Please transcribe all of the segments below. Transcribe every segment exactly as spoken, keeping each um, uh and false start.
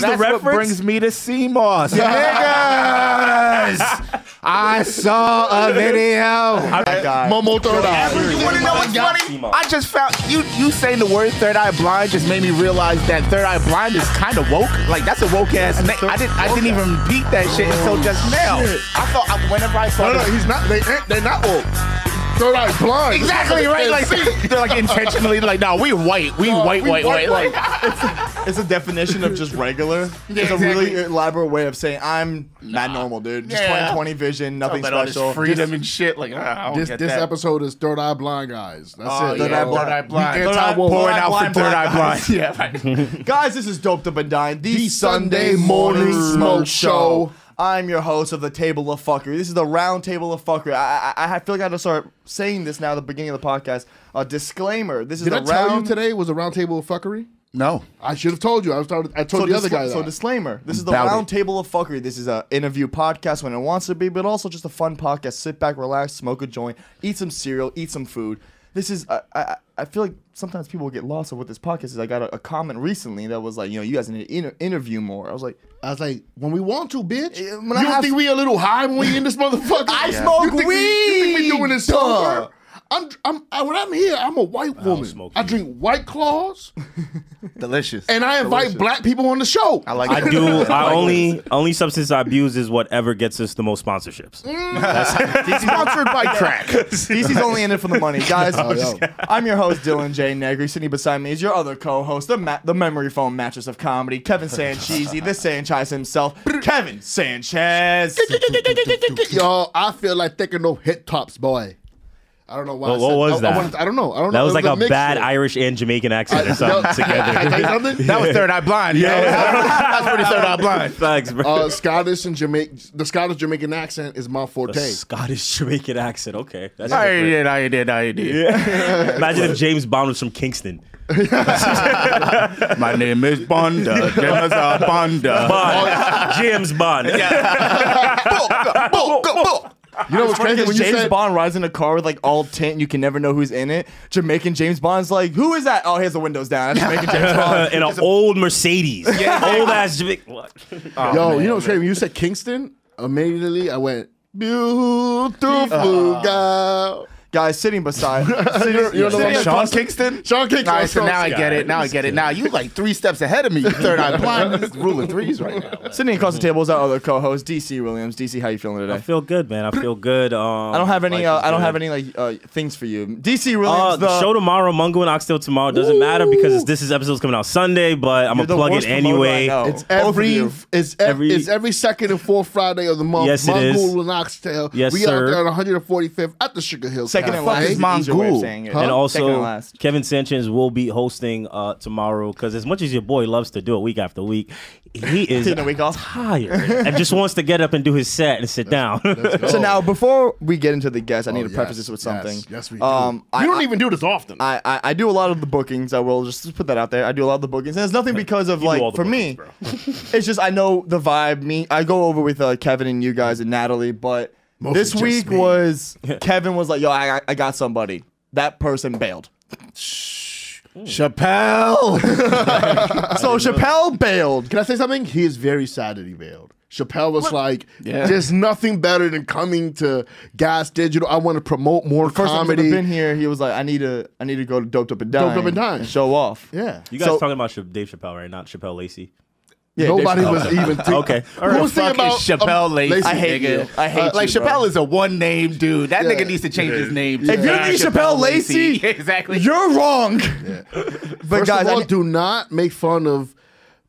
That's the reference? What brings me to Sea Moss. Niggas! I saw a video. I, I, Momo third eye. You want to know what's funny? I just found you. You saying the word third eye blind just made me realize that third eye blind is kind of woke. Like that's a woke ass name. I didn't. I didn't even repeat that shit until just now. I thought I, whenever I saw. No, no, this, he's not. They they're not woke. They're like blind. Exactly, right? Like they're like intentionally like, no, nah, we white. We no, white, we white, white, white. Like, it's, a, it's a definition of just regular. Yeah, it's exactly. a really elaborate way of saying I'm nah. not normal, dude. Just twenty twenty yeah. vision, nothing no, special. All this freedom and shit. Like, ah, I don't this, get this that. episode is Third Eye Blind, guys. That's oh, it. Third yeah, Eye Blind. Third Eye Blind. Third Eye Blind. Out blind, for Third Eye Blind. Yeah, right. Guys, this is Doped Up and Dying, the, the Sunday morning smoke show. I'm your host of the Table of Fuckery. This is the round table of fuckery. I, I I feel like I have to start saying this now at the beginning of the podcast. A uh, disclaimer. This is Did the I round... tell you today was a round table of fuckery? No. I should have told you. I, started, I told so the other guy that. So disclaimer. This is the About round it. table of fuckery. This is an interview podcast when it wants to be, but also just a fun podcast. Sit back, relax, smoke a joint, eat some cereal, eat some food. This is... Uh, I, I feel like sometimes people get lost on what this podcast is. I got a, a comment recently that was like, you know, you guys need to inter interview more. I was like, I was like, when we want to, bitch. You I don't have... think we a little high when we in this motherfucker? I yeah. smoke you weed. We, you think we doing this sober? I'm, I'm, I, when I'm here, I'm a white woman. I, I drink White Claws. Delicious. And I invite Delicious. black people on the show. I like. I it. do. I, I like only it. only substance I abuse is whatever gets us the most sponsorships. Mm. That's D C sponsored by crack. D C's only in it for the money, guys. No, no. I'm your host, Dylan J. Negri. Sitting beside me is your other co-host, the ma the memory foam mattress of comedy, Kevin Sanchez, the Sanchez himself, Kevin Sanchez. Yo, I feel like taking no hit tops, boy. I don't know why. Well, I said, what was I, that? I, wanted, I don't know. I don't that know. That was, was like a, a bad Irish and Jamaican accent or something together. That was Third Eye Blind. Yeah, that's pretty Third Eye Blind. Thanks, bro. Uh, Scottish and Jamaican. The Scottish Jamaican accent is my forte. The Scottish Jamaican accent. Okay. That's I did. I did. I did. Yeah. Imagine if James Bond was from Kingston. My name is Bonda. James Bonda. Bond. James Bond. Yeah. Book, book, book. You know what's crazy? When James said, Bond rides in a car with like all tint, and you can never know who's in it. Jamaican James Bond's like, who is that? Oh, he has the windows down. Jamaican James Bond in an old Mercedes, yeah. old ass Jamaican. What? Oh, Yo, man, you know what's crazy? When you said Kingston, immediately I went beautiful uh. girl. Guys sitting beside you're, you're sitting Sean across, Kingston. Sean Kingston. Nice, so now I get it. Now I get it. Now you like three steps ahead of me. Third Eye Blind. Rule of threes right now. Sitting across the table is our other co-host, D C Williams. D C, how you feeling today? I feel good, man. I feel good. Um, I don't have any. Uh, I don't good. have any like uh, things for you. D C Williams. Uh, the show tomorrow, Mungo and Oxtail tomorrow. Doesn't Ooh. matter because this is episode's coming out Sunday, but I'm You're gonna plug it anyway. It's every. It's every. It's every second and fourth Friday of the month. Yes, Mungo it is. Mungo and Oxtail. Yes, we sir. are on one hundred forty-fifth at the Sugar Hill. Second and last is Mongo. Huh? And also, and last. Kevin Sanchez will be hosting uh, tomorrow because as much as your boy loves to do it week after week, he is week tired and just wants to get up and do his set and sit let's, down. Let's so now, before we get into the guests, I need oh, to yes, preface this with something. Yes, yes we do. Um, we I, don't even do this often. I, I, I do a lot of the bookings. I will just put that out there. I do a lot of the bookings. And it's nothing because of, you like, for bookings, me, it's just I know the vibe. Me, I go over with uh, Kevin and you guys and Natalie, but... Mostly this week me. was Kevin was like, yo, I, I got somebody. That person bailed. Ooh. Chappelle. So Chappelle know. bailed. Can I say something? He is very sad that he bailed. Chappelle was what? like, yeah. there's nothing better than coming to Gas Digital. I want to promote more First comedy. First time I've been here, he was like, I need to, I need to go to Doped Up and Dying. Doped Up and Dying. And show off. Yeah. You guys so, talking about Dave Chappelle, right? Not Chappelle Lacey. Yeah, Nobody was know. even thinking. Okay. All right. Who's thinking about Chappelle Lacey? Lacey? I hate it. I hate uh, you, Like, bro. Chappelle is a one name dude. That yeah. nigga needs to change yeah. his name. Yeah. If you yeah. need Chappelle Lacey, Lacey, exactly. you're wrong. Yeah. But First guys, of all, I do not make fun of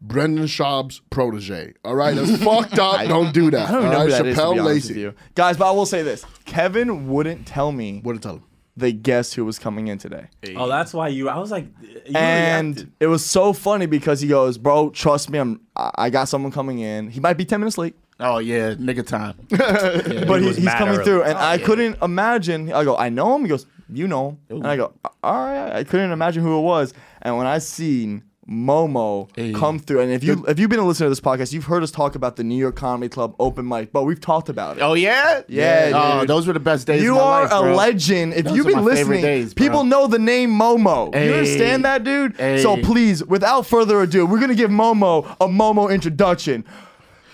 Brendan Schaub's protege. All right? That's fucked up. I, don't do that. I don't all know right? who that Chappelle is, Lacey. Guys, but I will say this. Kevin wouldn't tell me. Wouldn't tell him. They guessed who was coming in today. Oh, that's why you. I was like, you and reacted. It was so funny because he goes, "Bro, trust me, I'm. I got someone coming in. He might be ten minutes late." Oh yeah, nigga time. yeah, but he, he's coming early. through, and oh, I yeah. couldn't imagine. I go, I know him. He goes, you know him, and I go, all right. I couldn't imagine who it was, and when I seen Momo hey. come through. And if you if you've been a listener to this podcast, you've heard us talk about the New York Comedy Club open mic, but we've talked about it. Oh yeah, yeah. yeah oh, those were the best days. You of my are life, a bro. legend. If those you've been listening, days, people know the name Momo. Hey. You understand that, dude? Hey. So please, without further ado, we're gonna give Momo a Momo introduction.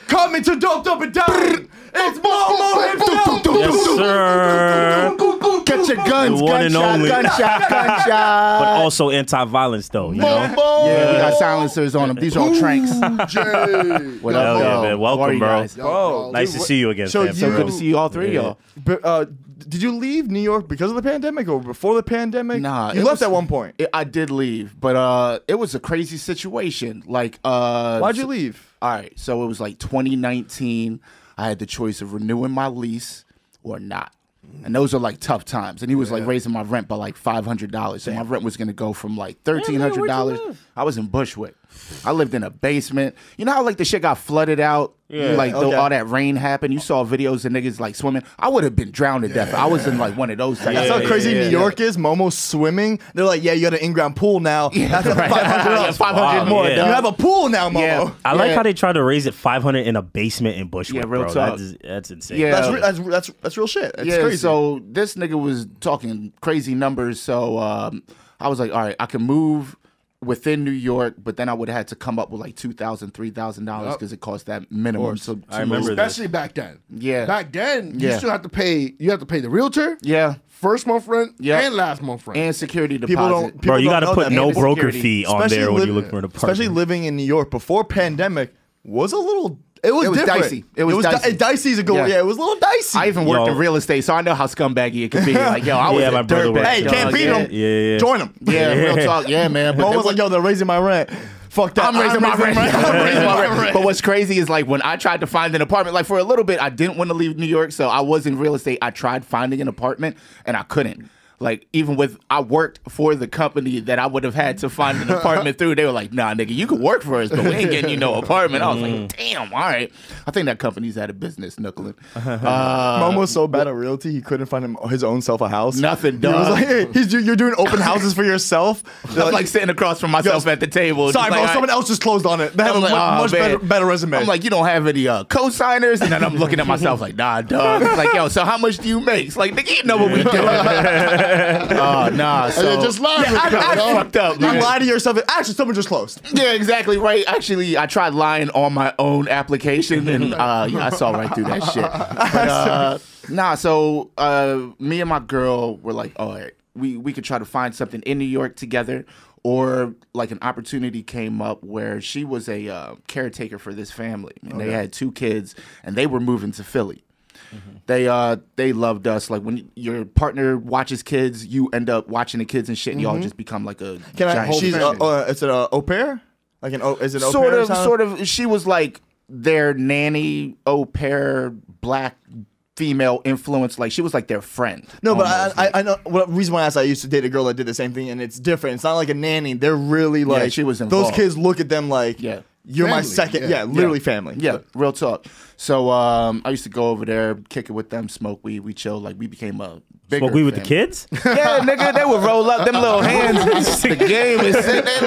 Coming to Doped Up and Dying. It's Momo himself. Yes, sir. Get your guns, the one gunshot, and only. gunshot, gunshot. But also anti-violence, though. You Momo. Know? Yeah, we got silencers on them. These are all tranks. What up, yeah, man? Welcome, bro. bro. Nice dude, to see you again, so fam. So good to see you all three, y'all. Yeah. Uh, did you leave New York because of the pandemic or before the pandemic? Nah, you left was, at one point. It, I did leave, but uh, it was a crazy situation. Like, uh, why'd you so, leave? All right, so it was like twenty nineteen. I had the choice of renewing my lease or not. And those are like tough times. And he was yeah. like raising my rent by like five hundred dollars. So my rent was going to go from like thirteen hundred dollars. I was in Bushwick. I lived in a basement. You know how like the shit got flooded out? Yeah. Like okay. the, all that rain happened. You saw videos of niggas like swimming. I would have been drowned to death. Yeah. I was in like one of those. Types. That's how crazy yeah, yeah, yeah. New York is. Momo's swimming. They're like, yeah, you got an in-ground pool now. Yeah, That's right. five hundred dollars. five hundred dollars more. Yeah. You have a pool now, Momo. Yeah. I like yeah. how they tried to raise it five hundred dollars in a basement in Bushwick. Yeah, real bro. Talk. That's, that's insane. Yeah. That's, re that's, that's, that's real shit. That's yeah, crazy. So this nigga was talking crazy numbers. So um, I was like, all right, I can move within New York, but then I would have had to come up with like two thousand, three thousand dollars because yep. it cost that minimum. So I remember especially this. back then. Yeah, back then yeah. you still have to pay. You have to pay the realtor. Yeah, first month rent. Yeah, and last month rent and security deposit. People don't, people Bro, you got to put no broker fee on especially there when living, you look for an apartment. Especially living in New York before pandemic was a little. It was, it was dicey. It was, it was dicey. Di dicey's a goal. Yeah. yeah, it was a little dicey. I even worked yo. in real estate, so I know how scumbaggy it could be. Like, yo, I was yeah, my brother worked. Hey, can't beat them. Yeah, yeah, yeah. Join them. Yeah, real talk. Yeah, man. But I was like, yo, they're raising my rent. Fuck that. I'm raising, I'm my, raising rent. my rent. I'm raising my rent. But what's crazy is like when I tried to find an apartment, like for a little bit, I didn't want to leave New York, so I was in real estate. I tried finding an apartment, and I couldn't. Like, even with, I worked for the company that I would have had to find an apartment through. They were like, nah, nigga, you could work for us, but we ain't getting you no apartment. I was like, damn, all right. I think that company's out of business, knuckling. Uh, Momo's so bad at realty, he couldn't find him, his own self a house. Nothing, dog. He was like, hey, he's, you're doing open houses for yourself? I'm like, like sitting across from myself at the table. Sorry, bro, like, someone right. else just closed on it. They have I'm a like, much, oh, much better, better resume. I'm like, you don't have any uh, co-signers? And then I'm looking at myself like, nah, dog. It's like, yo, so how much do you make? It's like, nigga, you know what we do. Oh, nah. So, just lied. Yeah, I, I fucked up. You lied to yourself. Actually, someone just closed. Yeah, exactly right. Actually, I tried lying on my own application, and uh, yeah, I saw right through that shit. But, uh, nah, so uh, me and my girl were like, all right, we, we could try to find something in New York together, or like an opportunity came up where she was a uh, caretaker for this family, and okay. they had two kids, and they were moving to Philly. Mm-hmm. They uh they loved us. Like when your partner watches kids, you end up watching the kids and shit, and mm-hmm. y'all just become like a. Can giant I? Hold she's a, uh, is it a au pair? Like an au, is it au sort pair of sort of? She was like their nanny, au pair, black female influence. Like she was like their friend. No, almost. But I, I I know what reason why I asked. I used to date a girl that did the same thing, and it's different. It's not like a nanny. They're really like yeah, she was involved. Those kids look at them like yeah. You're family. my second, yeah, yeah literally yeah. family. Yeah, real talk. So um, I used to go over there, kick it with them, smoke weed, we chill. Like we became a bigger Smoke weed family. with the kids? Yeah, nigga, they would roll up them little hands. The game is sitting there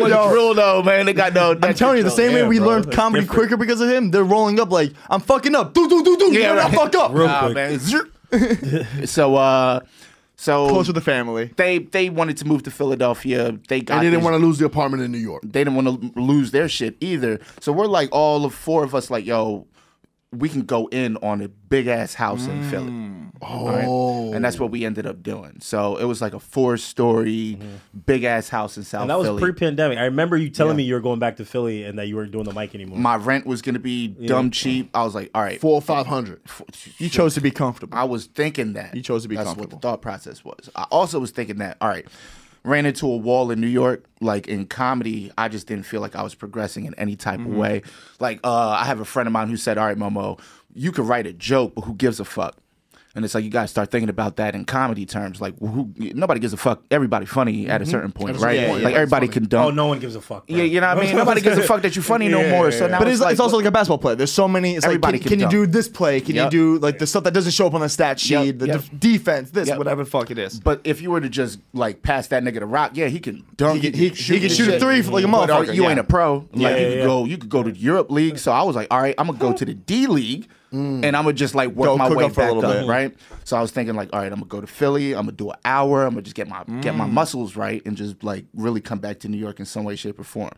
like, yo, real though, man. They got no. I'm telling you, the same way we bro. learned comedy Different. quicker because of him. They're rolling up like I'm fucking up. Do do do do. Yeah, right. I fuck up. Real nah, quick. Man. So. uh So close with the family. They they wanted to move to Philadelphia. They got. And they didn't want to lose the apartment in New York. They didn't want to lose their shit either. So we're like all of four of us, like yo, we can go in on a big ass house mm. in Philly. Oh, right? And that's what we ended up doing. So it was like a four story mm. big ass house in South. And that was Philly. pre pandemic. I remember you telling yeah. me you were going back to Philly and that you weren't doing the mic anymore. My rent was gonna be yeah. dumb cheap. I was like, all right, four or five hundred. You chose to be comfortable. I was thinking that you chose to be that's comfortable. That's what the thought process was. I also was thinking that. All right. Ran into a wall in New York, like in comedy, I just didn't feel like I was progressing in any type mm-hmm. of way. Like, uh, I have a friend of mine who said, all right, Momo, you could write a joke, but who gives a fuck? And it's like, you guys start thinking about that in comedy terms. Like, who, nobody gives a fuck. Everybody funny at a certain point, right? Yeah, yeah, like, everybody funny. can dump. Oh, no one gives a fuck. Bro. Yeah, you know what I mean? Nobody gives a fuck that you're funny yeah, no more. So now But it's, it's, like, it's also like a basketball player. There's so many. It's everybody like, can, can, can you do this play? Can yep. you do, like, the stuff that doesn't show up on the stat sheet, yep. the yep. defense, this, yep. whatever the fuck it is. But if you were to just, like, pass that nigga the rock, yeah, he can dunk. He can, he, he, shoot, he can shoot a three for like a motherfucker. You ain't a pro. Like, you could go to Europe League. So I was like, all right, I'm going to go to the D League. Mm. And I'm gonna just like work go, my way up back up, bit. right? So I was thinking like, all right, I'm gonna go to Philly. I'm gonna do an hour. I'm gonna just get my mm. get my muscles right and just like really come back to New York in some way, shape, or form.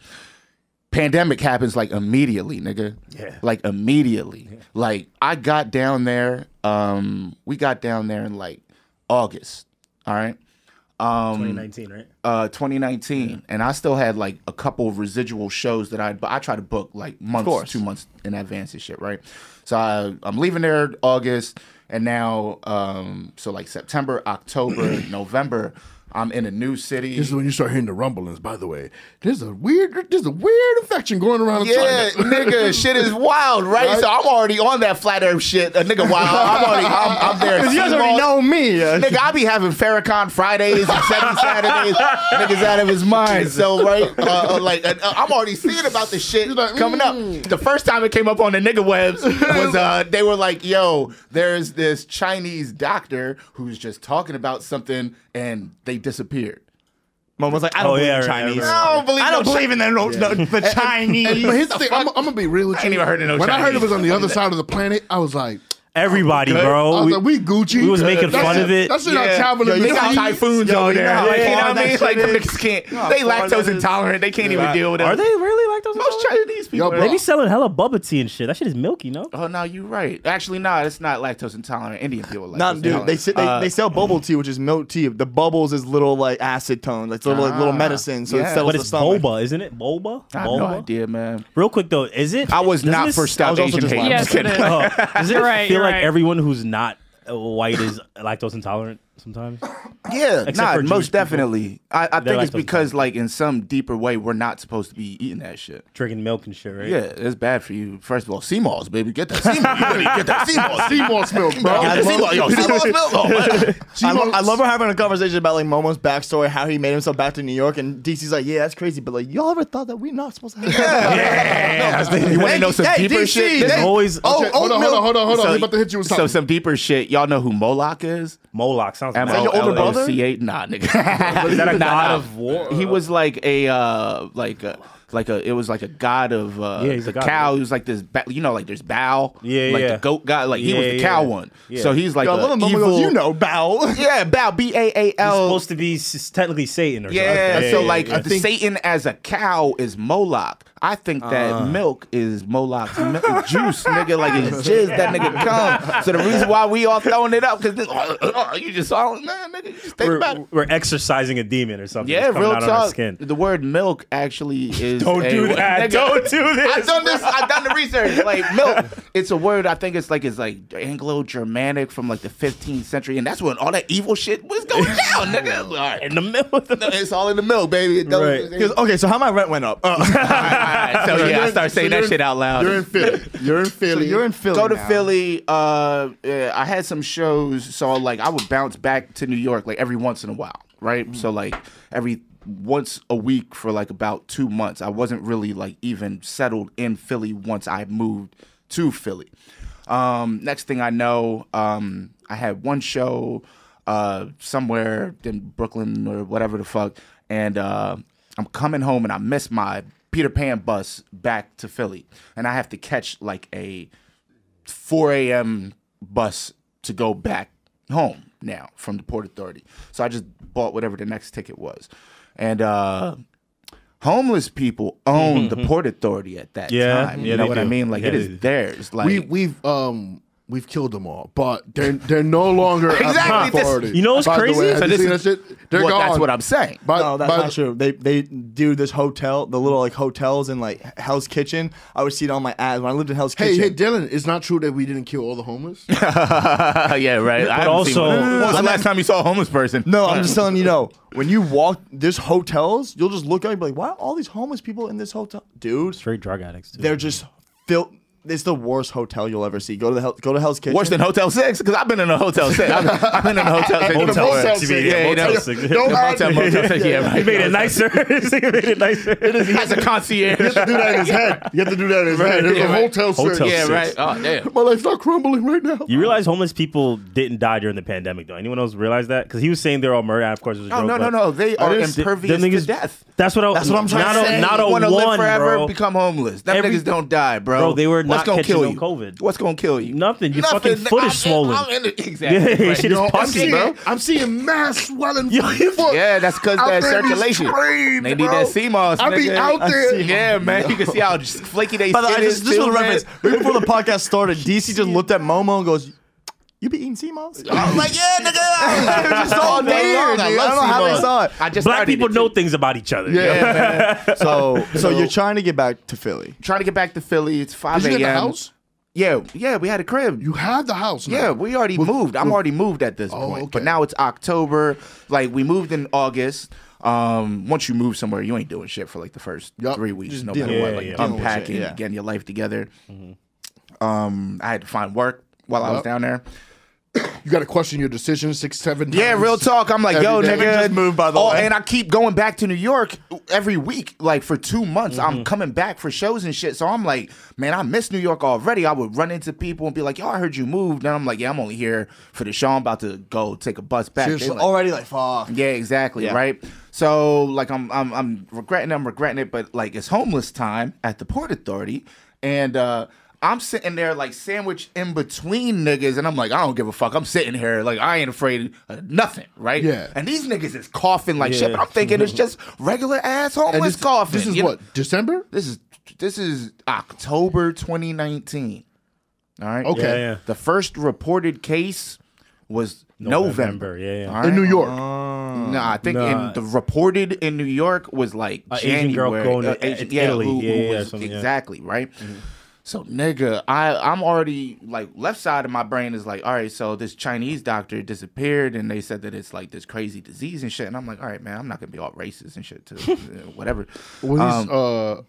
Pandemic happens like immediately, nigga. Yeah. Like immediately. Yeah. Like I got down there. Um, we got down there in like August. All right. Um, twenty nineteen, right? Uh, twenty nineteen, yeah. And I still had like a couple of residual shows that I, but I try to book like months, two months in advance and shit, right? So I, I'm leaving there August, and now, um, so like September, October, November, I'm in a new city. This is when you start hearing the rumblings. By the way, there's a weird, there's a weird infection going around. Yeah, nigga, shit is wild, right? right? So I'm already on that flat Earth shit. A nigga, wild. I'm already, I'm, I'm there. You guys already know me, nigga. I be having Farrakhan Fridays and seven Saturdays. Niggas out of his mind. Jesus. So right, uh, uh, like uh, I'm already seeing about this shit like, coming mm. up. The first time it came up on the nigga webs was uh, they were like, "Yo, there's this Chinese doctor who's just talking about something and they." disappeared. Mom was like, I don't oh, believe yeah, in Chinese. Right, right. I don't believe, I don't no believe in the, no, yeah. no, the Chinese. And, and, but here's the thing, I'm, I'm gonna be real with you. I ain't even heard of no when Chinese. I heard it was on the other side of the planet, I was like, everybody, oh, bro. I was we, like, we Gucci. We was making that's fun it, of it. That's yeah. traveling. Yo, they got typhoons on there. Know, like, yeah, you know what I mean? Like the Mexicans can't. No, they lactose intolerant. They can't yeah. even deal with it. Are they really lactose intolerant? Most Chinese people. Yo, they be selling hella bubble tea and shit. That shit is milky, no? Oh no, you right. Actually, no, nah, it's not lactose intolerant. Indian people are lactose nah, intolerant. Dude, they, they, uh, they sell bubble tea, which is milk tea. The bubbles is little like acid tone, like little like little medicine. So it sells. But it's boba, isn't it? Boba. I have no idea, man. Real quick though, is it? I was not for South Asian hate. Yes, it is. Is it right? Like right. everyone who's not white is lactose intolerant sometimes. Yeah, nah, most definitely. I, I think it's because like in some deeper way we're not supposed to be eating that shit. Drinking milk and shit, right? Yeah, it's bad for you. First of all, Sea Moss, baby, get that Sea Moss. Get that Sea Moss, Sea Moss milk, bro. Get that Sea Moss milk. I love her having a conversation about like Momo's backstory, how he made himself back to New York, and D C's like, yeah, that's crazy, but like y'all ever thought that we're not supposed to have that? Yeah, yeah. You want to know some deeper shit? There's always oh, hold on, hold on, hold on, hold on. He about to hit you with something. So some deeper shit. Y'all know who Moloch is? Moloch sounds. Is that your older brother? Nah, nigga. Is that a god of war? He was like a uh, like a, like a it was like a god of uh, yeah, he's a god cow. He was like this, you know, like there's Baal, yeah, like yeah. the goat god. Like he yeah, was the yeah. cow one. Yeah. So he's like Yo, a little evil, goes, you know, Baal. Yeah, Baal, B A A L. He's supposed to be technically Satan, or yeah. something. Yeah, so yeah, like yeah, yeah. Satan as a cow is Moloch. I think that uh. milk is Moloch's juice, nigga. Like it's jizz that nigga come. So the reason why we all throwing it up because oh, oh, you just all nah, nigga. Just think we're, about it. We're exercising a demon or something. Yeah, real out talk. Skin. The word milk actually is. Don't a, do that. Nigga, don't do this. I've done this. I've done the research. Like milk, it's a word. I think it's like it's like Anglo-Germanic from like the fifteenth century, and that's when all that evil shit was going down, nigga. All right. In the milk, no, it's all in the milk, baby. It right. it okay, so how my rent went up? Uh, Right, so, so yeah, I start saying so that shit out loud. You're in Philly. You're in Philly. So you're in Philly. Go to now. Philly. Uh, yeah, I had some shows, so like I would bounce back to New York like every once in a while, right? Mm. So like every once a week for like about two months. I wasn't really like even settled in Philly once I moved to Philly. Um, next thing I know, um, I had one show uh, somewhere in Brooklyn or whatever the fuck, and uh, I'm coming home and I miss my Peter Pan bus back to Philly, and I have to catch like a four A M bus to go back home now from the Port Authority. So I just bought whatever the next ticket was, and uh, homeless people own the Port Authority at that yeah, time. You yeah, know what do. I mean? Like yeah, it is theirs. Like we, we've um. We've killed them all, but they're they're no longer exactly. This, you know what's by crazy? The way, so this is, shit? They're well, gone. That's what I'm saying. By, no, that's by, not true. They they do this hotel, the little like hotels in like Hell's Kitchen. I would see it on my ads when I lived in Hell's Kitchen. Hey, hey, Dylan, it's not true that we didn't kill all the homeless. Yeah, right. But I also, when's the last time you saw a homeless person? No, I'm just telling you, no. When you walk, there's hotels. You'll just look at and be like, why are all these homeless people in this hotel, dude? Straight drug addicts. Too. They're just filled. It's the worst hotel you'll ever see. Go to the hell, go to Hell's Kitchen. Worse than Hotel Six, because I've been in a Hotel Six. I've, I've been in a Hotel Six. Motel Six. Yeah, Motel Six. You made it nicer. You made it nicer. It is, he has a concierge. You have to do that in his head. You have to do that in his head. It's a Hotel Six. Yeah, right. Oh damn. My life's not crumbling right now. You realize homeless people didn't die during the pandemic, though. Anyone else realize that? Because he was saying they're all murdered. Of course, it was a joke. No, no, no. They are impervious to death. That's what I'm trying to say. Not a one. You want to live forever, become homeless. Them niggas don't die, bro. They were What's not gonna catching kill no you? COVID. What's gonna kill you? Nothing. Your Nothing. fucking foot I'm, is swollen. I'm in it. Exactly. Right. Shit is pussy, bro. I'm seeing mass swelling. Yeah, that's because that circulation. Trained, they need bro. that Sea Moss. I be out there. Yeah, man. You can see how just flaky they skin I just, is. Just for reference, right before the podcast started, D C just looked at Momo and goes, "You be eating sea moss?" I was like, "Yeah, nigga." I just saw it. I don't know how they saw it. I just Black people know things about each other. Yeah, man. So, so you're trying to get back to Philly. Trying to get back to Philly. It's five a m. Did you get the house? Yeah, yeah, we had a crib. You had the house now. Yeah, we already moved. I'm already moved at this point. Okay. But now it's October. Like, we moved in August. Um, once you move somewhere, you ain't doing shit for like the first yep. three weeks. Just no matter what, like unpacking, yeah. getting your life together. Mm-hmm. Um, I had to find work while yep. I was down there. You gotta question your decision six, seven times. Yeah, real talk. I'm like, every yo, nigga, just moved, by the oh, way. And I keep going back to New York every week, like for two months. Mm-hmm. I'm coming back for shows and shit. So I'm like, man, I miss New York already. I would run into people and be like, yo, I heard you moved. And I'm like, yeah, I'm only here for the show. I'm about to go take a bus back. Seriously, like, already like, fuck. Yeah, exactly, yeah. right? So like, I'm, I'm, I'm regretting it, I'm regretting it, but like, it's homeless time at the Port Authority, and uh, I'm sitting there like sandwiched in between niggas, and I'm like, I don't give a fuck. I'm sitting here like I ain't afraid of nothing, right? Yeah. And these niggas is coughing like yeah. shit. But I'm thinking it's just regular ass homeless this, coughing. This is you what know? December. This is this is October twenty nineteen. All right. Okay. Yeah, yeah. The first reported case was November. November. Yeah. yeah. Right? In New York. Uh, nah, I think nah. in the reported in New York was like uh, January. Asian girl going uh, to yeah, Italy. Who, yeah, who yeah, was, yeah, exactly. Right. Mm-hmm. So, nigga, I, I'm already, like, left side of my brain is like, all right, so this Chinese doctor disappeared, and they said that it's, like, this crazy disease and shit. And I'm like, all right, man, I'm not going to be all racist and shit, too, whatever. Were um, these uh,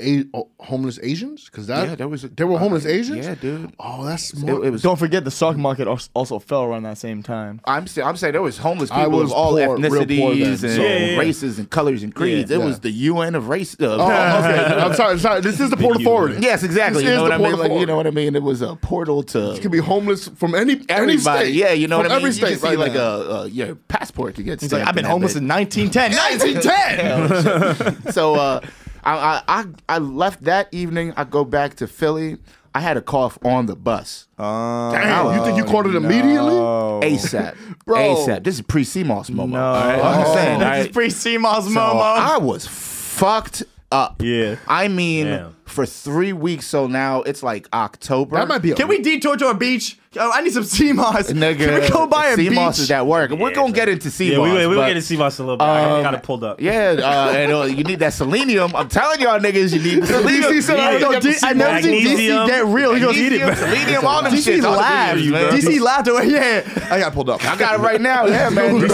a oh, homeless Asians? Because that yeah, there, was a, there were uh, homeless Asians? Yeah, dude. Oh, that's smart. It, it was, Don't forget, the stock market also fell around that same time. I'm, say, I'm saying there was homeless people was of all poor, ethnicities and yeah, yeah, yeah. races and colors and creeds. Yeah, it yeah. was the U N of race. Uh, oh, okay. I'm sorry, I'm sorry. This is the, the Port Authority. Yes, exactly. This you know what I mean? Like, you know what I mean? It was a portal to... You can be homeless from any, any state. Yeah, you know what I mean? Every state. You just right see, like, a, a your passport to get like, I've been homeless in nineteen ten. nineteen ten! So, uh... I, I I left that evening. I go back to Philly. I had a cough on the bus. Oh, damn, you think you caught it immediately? No. ASAP. Bro. ASAP. This is pre-Sea Moss Momo. No. Right? I'm just saying. This is pre-Sea Moss Momo. So I was fucked up. Yeah. I mean, damn. For three weeks, so now it's like October. That might be. Can we detour to a beach? Oh, I need some sea moss. Nigga, can we go buy a sea beach? Sea moss is at work. Yeah, we're gonna get into sea yeah, moss. We, we will get into sea moss a little bit. Um, I got it pulled up. Yeah, uh, and uh, you need that selenium. I'm telling y'all niggas, you need the selenium. D C said, I, know, D I never seen D C get real. He goes, eat it, selenium, all them shit. D C laughed. D C laughed away. Yeah, I got pulled up. I got it right now. Yeah, man.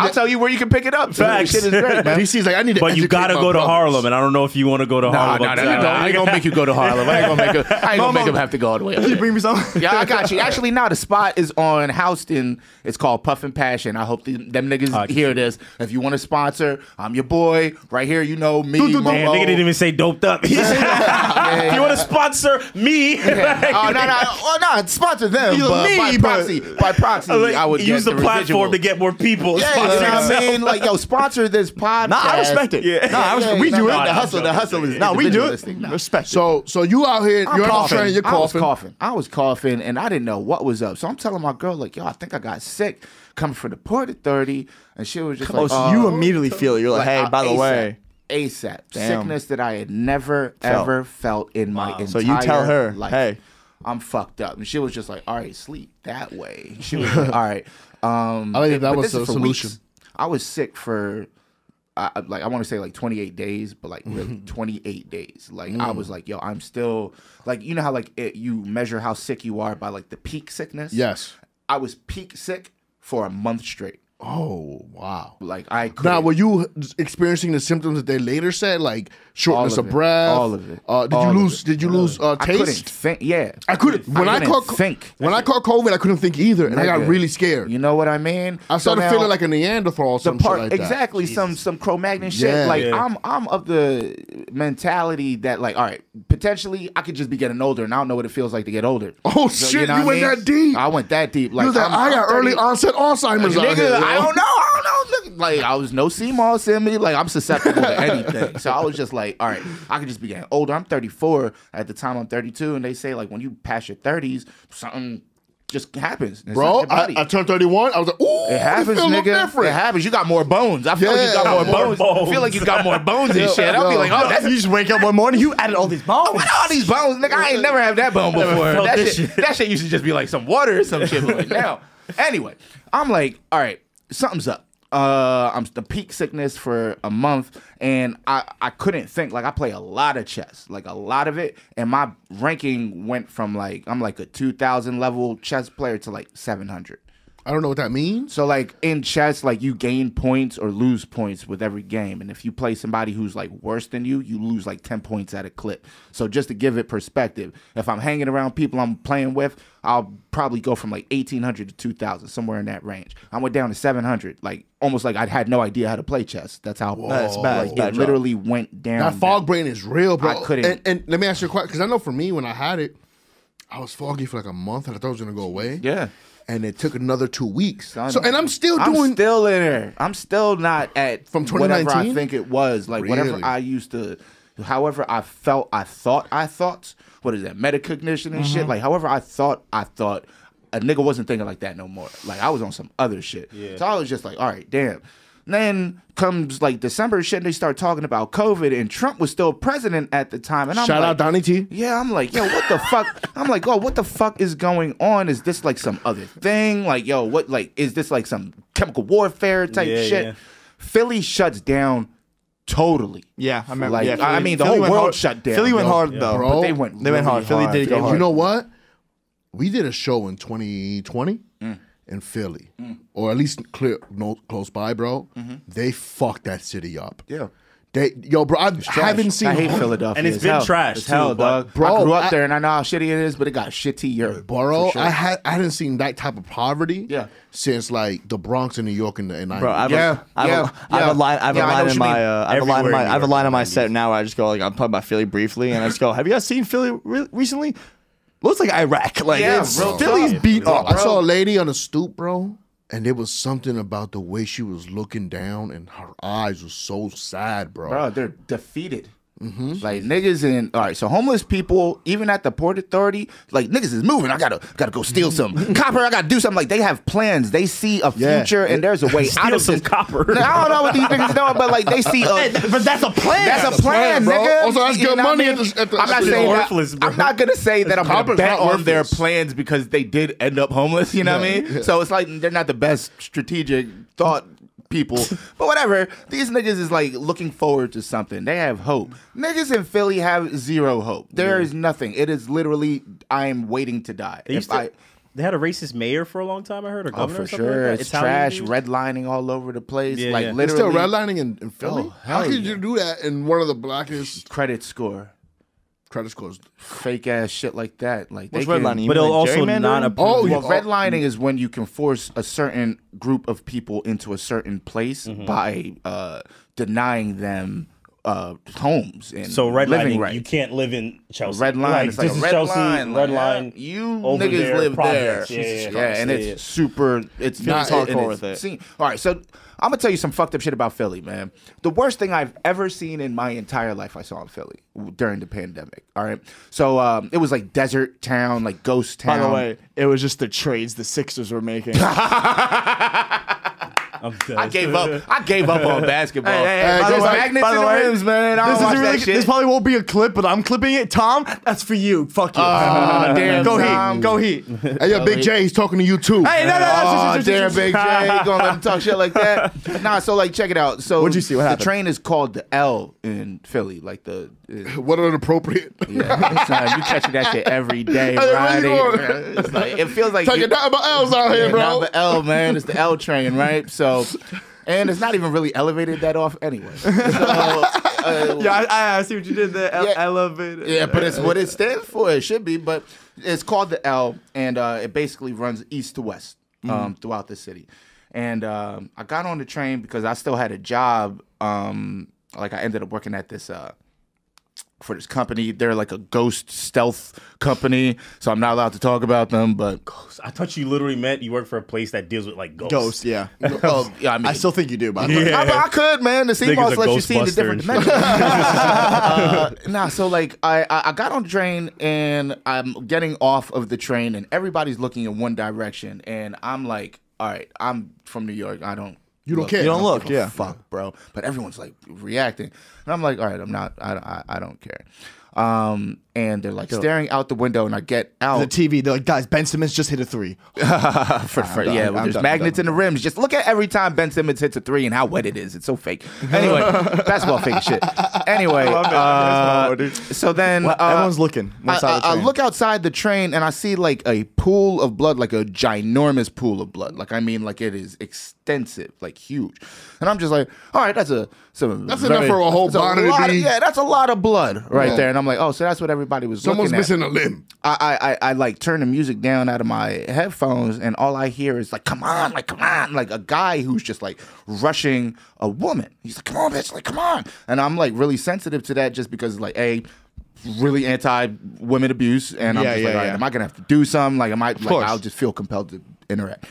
I'll tell you where you can pick it up. Facts. Shit is great, man. D C's like, I need to. But you gotta go to Harlem, and I don't know if you want to go to Harlem. I ain't gonna make you go to Harlem. I ain't gonna make. I ain't gonna make him have to go all the way. Can you bring me something? Yeah, I got you. Actually, now the spot is on Houston. It's called Puff and Passion. I hope the, them niggas uh, hear this. If you want to sponsor, I'm your boy right here. You know me. Dude, man, nigga didn't even say doped up. yeah, yeah, yeah. You want to sponsor me? Oh yeah. like, uh, no, no, oh, no, sponsor them. But me, by proxy, but by proxy, like, I would use the, the platform residual. to get more people. Yeah, you know what I mean, like yo, sponsor this podcast. Nah, I respect it. Yeah, nah, I respect, yeah, we do nah, it. The hustle, the hustle is. No, we do it. Nah. Respect. So, so you out here? I'm you're coughing. You're coughing. coughing. I was coughing, and I didn't know what was up. So I'm telling my girl, like, yo, I think I got sick coming from the Port Authority, and she was just oh, like, so oh, you immediately feel it. You're like, like hey, by the way, ASAP. Damn. Sickness that I had never felt. ever felt in my wow. entire life. So you tell her, life. hey, I'm fucked up, and she was just like, all right, sleep that way. She was like, all right. Um, I think that was the solution. Weeks. I was sick for. I, like I want to say like twenty-eight days, but like really twenty-eight days. Like mm. I was like, yo, I'm still like, you know how like it, you measure how sick you are by like the peak sickness? Yes. I was peak sick for a month straight. Oh, wow. Like, I could. Now, were you experiencing the symptoms that they later said? Like, shortness of, of breath? All of it. Uh, did, all you lose, of it. Did you all lose uh, taste? I couldn't think. Yeah. I couldn't. When I, I couldn't caught, think. When I caught COVID, I couldn't think either. And Nigga. I got really scared. You know what I mean? I started so now, feeling like a Neanderthal or some part, shit like that. Exactly. Jeez. Some some Cro-Magnon shit. Yeah. Like, yeah. I'm, I'm of the mentality that, like, all right, potentially, I could just be getting older, and I don't know what it feels like to get older. Oh, so, shit. You, know you went mean? that deep. I went that deep. Like, that, I got early onset Alzheimer's out here. I don't know. I don't know. Like, I was no Sea Moss in me. Like, I'm susceptible to anything. So I was just like, all right, I could just be getting older. I'm thirty-four. At the time, I'm thirty-two. And they say, like, when you pass your thirties, something just happens. It's Bro, I, I turned thirty-one. I was like, ooh, it happens, nigga. It happens. You got more bones. I feel yeah, like you got, got more, more bones. bones. I feel like you got more bones and shit. I'll no, be like, oh, no, that's... You just wake up one morning, you added all these bones. What all these bones? Nigga, I ain't never had that bone before. That shit, shit. that shit used to just be like some water or some shit. But like now, anyway, I'm like, all right. Something's up. Uh, I'm the peak sickness for a month, and I, I couldn't think. Like, I play a lot of chess, like a lot of it, and my ranking went from, like, I'm like a two thousand level chess player to like seven hundred. I don't know what that means. So, like, in chess, like, you gain points or lose points with every game. And if you play somebody who's, like, worse than you, you lose, like, ten points at a clip. So, just to give it perspective, if I'm hanging around people I'm playing with, I'll probably go from, like, eighteen hundred to two thousand, somewhere in that range. I went down to seven hundred, like, almost like I had no idea how to play chess. That's how Whoa, that's bad. Like, it literally went down. That fog down. brain is real, bro. I couldn't. And, and let me ask you a question, because I know for me, when I had it, I was foggy for, like, a month, and I thought it was going to go away. Yeah. And it took another two weeks. Son, so and I'm still doing. I'm still in there. I'm still not at from twenty nineteen. Whatever I think it was, like really? whatever I used to, however I felt, I thought, I thought. What is that? Metacognition and mm-hmm. shit. Like however I thought, I thought. A nigga wasn't thinking like that no more. Like I was on some other shit. Yeah. So I was just like, all right, damn. And then comes like December shit, and they start talking about COVID, and Trump was still president at the time. And I'm shout like, out Donnie T. Yeah, I'm like, yo, what the fuck? I'm like, oh, what the fuck is going on? Is this like some other thing? Like, yo, what? Like, is this like some chemical warfare type yeah, shit? Yeah. Philly shuts down totally. Yeah, I remember. Like, yeah, I mean, the Philly whole world hard. shut down. Philly went yo, hard yeah. though. Bro, but they went. They really went hard. hard. Philly did go hard. You know what? We did a show in twenty twenty. Mm. In Philly, mm. or at least clear, no, close by, bro, mm-hmm. they fucked that city up. Yeah, they, yo, bro, I haven't seen. I hate home. Philadelphia, and it's, it's been hell. trash. It's too, hell, dog. Bro, I grew up I, there, and I know how shitty it is, but it got shittier. Bro, sure. I had I hadn't seen that type of poverty. Yeah. Since like the Bronx in New York in the nineties. Bro, I've yeah, a, yeah, I have yeah. a line. I have yeah, a line in my. Uh, I have a line in my. I have a line on my set now. Where I just go like I'm talking about Philly briefly, and I just go, "Have you guys seen Philly re recently?" Looks like Iraq. Like, yeah, bro, Philly's bro. beat up. Bro. I saw a lady on the stoop, bro, and there was something about the way she was looking down, and her eyes were so sad, bro. Bro, they're defeated. Mm-hmm. Like, niggas in, all right, so homeless people, even at the Port Authority, like, niggas is moving. I gotta gotta go steal some copper. I gotta do something. Like, they have plans. They see a future, yeah. and there's a way steal out of some this. copper. Now, I don't know what these niggas doing, but, like, they see a... Hey, but that's a plan. That's, that's a plan, plan nigga. Also, that's good you know money at the... At the I'm, not saying worthless, that, I'm not gonna say that I'm gonna bet on their plans because they did end up homeless, you know yeah, what I mean? Yeah. So it's like, they're not the best strategic thought... people, but whatever. These niggas is like looking forward to something. They have hope. Niggas in Philly have zero hope. There yeah. is nothing. It is literally I am waiting to die. They, if to, I, they had a racist mayor for a long time. I heard a governor. Oh, for or something sure. Like that. It's trash, redlining all over the place. Yeah, like yeah. literally, it's still redlining in, in Philly. Oh, how could yeah. you do that in one of the blackest credit score? Credit scores, fake ass shit like that. Like what's redlining? But it'll also not approve. Oh, well, redlining is when you can force a certain group of people into a certain place mm-hmm. by uh, denying them uh, homes and so redlining. Living right. You can't live in Chelsea. Redline. Like, it's like this a red Chelsea, line. Red line. Yeah. You niggas there, live Providence. there. Yeah, yeah, yeah, yeah, yeah and yeah, it's yeah. super. It's not hardcore with it. Seen. All right, so. I'm going to tell you some fucked up shit about Philly, man. The worst thing I've ever seen in my entire life I saw in Philly during the pandemic, all right? So um, it was like desert town, like ghost town. By the way, it was just the trades the Sixers were making. I'm dead. I gave up. I gave up on basketball. Hey, hey, hey, by, by the way, magnets by the way, rims, man. I this, don't watch really, that shit. This probably won't be a clip, but I'm clipping it. Tom, that's for you. Fuck you. Uh, damn, go Tom. Heat. Go Heat. Hey, yo, Big J, he's talking to you too. Hey, no, no, no. Oh, damn, Big J. You gonna let him talk shit like that? Nah, so like, check it out. So what'd you see? What happened? The train is called the L in Philly. Like the uh, what an inappropriate. Yeah, son, you catching that shit every day, right? It, like, it feels like talking nothing but L's out here, bro. Not the L, man. It's the L train, right? So. And it's not even really elevated that off anyway. So, uh, yeah, I, I see what you did there. Yeah, elevated. Yeah, but it's what it stands for. It should be, but it's called the L, and uh, it basically runs east to west um, mm-hmm. throughout the city. And um, I got on the train because I still had a job. Um, like I ended up working at this uh, for this company. They're like a ghost stealth company, so I'm not allowed to talk about them. But ghost. I thought you literally meant you work for a place that deals with like ghosts. Ghosts, yeah. Oh, yeah, I mean, I still think you do, by the way. Yeah. I, I could, man. The Sea Moss lets you see the different dimensions. uh, nah, so like I, I got on the train and I'm getting off of the train and everybody's looking in one direction and I'm like, all right, I'm from New York. I don't. You don't look, care. You don't, don't look. Yeah. Fuck, bro. But everyone's like reacting, and I'm like, all right, I'm not. I I, I don't care. Um, and they're like staring out the window, and I get out the T V. They're like, guys, Ben Simmons just hit a three. for, for, yeah, well, there's done, magnets in the rims. Just look at every time Ben Simmons hits a three and how wet it is. It's so fake. Anyway, basketball fake shit. Anyway, uh, so then well, uh, everyone's looking. I, I, I look outside the train, and I see like a pool of blood, like a ginormous pool of blood. Like I mean, like it is extensive. Extensive, like huge, and I'm just like, all right, that's a some, that's very, enough for a whole body. A to be... of, yeah, that's a lot of blood right yeah. there, and I'm like, oh, so that's what everybody was. Someone's looking at. Missing a limb. I, I, I, I like turn the music down out of my headphones, and all I hear is like, come on, like come on, like a guy who's just like rushing a woman. He's like, come on, bitch, like come on, and I'm like really sensitive to that just because like, hey. Really anti-women abuse, and I'm yeah, just yeah, like, all right, yeah. am I gonna have to do something? Like, am I? Like, I'll just feel compelled to interact.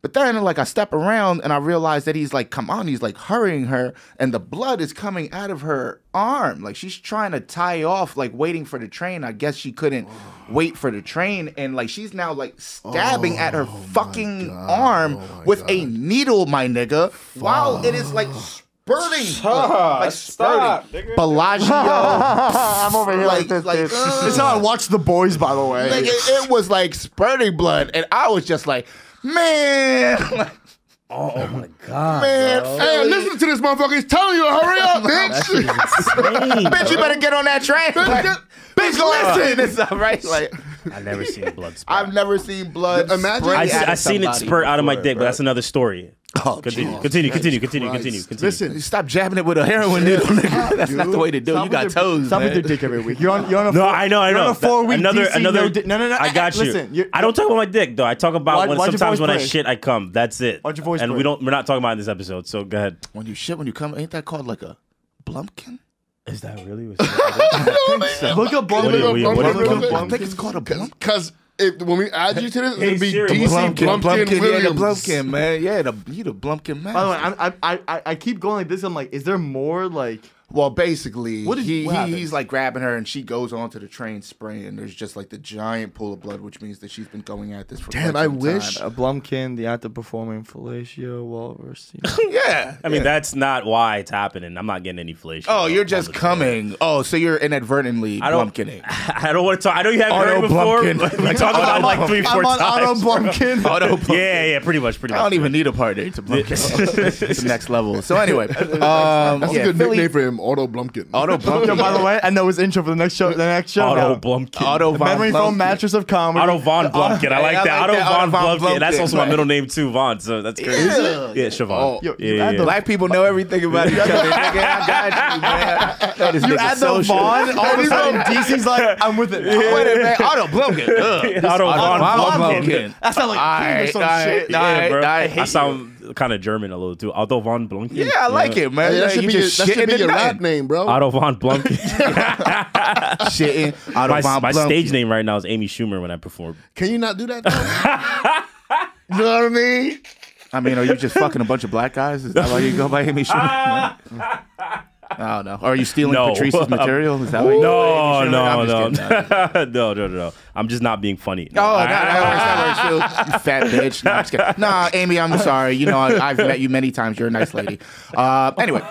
But then, like, I step around and I realize that he's like, come on, he's like hurrying her, and the blood is coming out of her arm. Like, she's trying to tie off, like, waiting for the train. I guess she couldn't wait for the train. And, like, she's now, like, stabbing oh, at her fucking arm oh, with God. a needle, my nigga, Fuck. while it is, like, spurting. Stop, like, stop, spurting. Nigga. Bellagio. I'm over here like, like this. Like, uh, it's how I watched The Boys, by the way. Like, it, it was, like, spurting blood. And I was just like, man. Oh my God. Man. Bro. Hey, listen to this motherfucker. He's telling you to hurry up, bitch. Insane, bitch, you better get on that train. Like, bitch, listen. It's all right. Like, I've never seen blood spurt. I've never seen blood Imagine. I've seen it spurt out of my dick, bro. But that's another story. Oh, continue, Jesus continue, continue, continue, continue, continue. Listen, stop jabbing it with a heroin needle. That's dude. not the way to do it. You got your, toes. Stop with your dick every week. You're on. You're on a. No, four, I know, I know. You're on a four-week another, D C, another. No, no, no. I got you. Listen, I don't talk about my dick though. I talk about why, when, sometimes when break? I shit, I come. That's it. Why'd your voice and break? we don't. We're not talking about it in this episode. So go ahead. When you shit, when you come, ain't that called like a blumpkin? Is that really? What so. Look up blumpkin. I think it's called a blumpkin because. It, when we add you to this, it'll be D C Blumpkin, Blumpkin Williams. Yeah, the Blumpkin, man. Yeah, the, you the Blumpkin man. By the way, I, I, I, I keep going like this. I'm like, is there more like... Well, basically, what he, he, he's like grabbing her and she goes onto the train spraying. There's just like the giant pool of blood, which means that she's been going at this for Damn, I wish. Time. A Blumpkin, the act of performing fellatio walrus. You know. yeah. I mean, yeah. that's not why it's happening. I'm not getting any fellatio. Oh, you're just coming. Day. Oh, so you're inadvertently I don't, Blumpkinning. I don't want to talk. I know you haven't heard it before. We talked about it like three, four times. I'm on auto Blumpkin. auto Blumpkin. Yeah, yeah, pretty much. Pretty much. I don't even need a partner. It's a Blumpkin. It's the next level. So anyway. Um, that's yeah, a good Philly, nickname for him. Auto Blumpkin. Auto Blumpkin. By the way, I know his intro for the next show. The next show. Auto now. Blumpkin. Auto Von. Memory foam mattress of comedy. Auto Von Blumpkin. I like, I like that. Auto Von, Von Blumpkin. Blumpkin. That's also my middle name too, Von. So that's crazy. Yeah, yeah Siobhan. Oh, yo, yeah, yeah, yeah. Black people know everything about each other. Nigga, I got you, man. You add the Von. All of a sudden, D C's like, I'm with it. Yeah. Wait a minute. Auto Blumpkin. Auto Von Blumpkin. That sounds like King or some shit. I sound. Kind of German a little too. Otto von Blumpkin. Yeah, I like yeah. it, man. Hey, that, should be your, that should be your rap name, bro. Otto von Blumpkin. Shitting. Otto my, von my Blumpkin. Stage name right now is Amy Schumer when I perform. Can you not do that? You know what I mean? I mean, are you just fucking a bunch of black guys? Is that why you go by Amy Schumer? I don't know. Are you stealing no. Patrice's material? Is that what no, you no, no, no, no, no, no. I'm just not being funny. No. Oh, that, that works. That works too. You fat bitch. No, I'm just kidding. Nah, Amy, I'm sorry. You know, I, I've met you many times. You're a nice lady. Uh, anyway.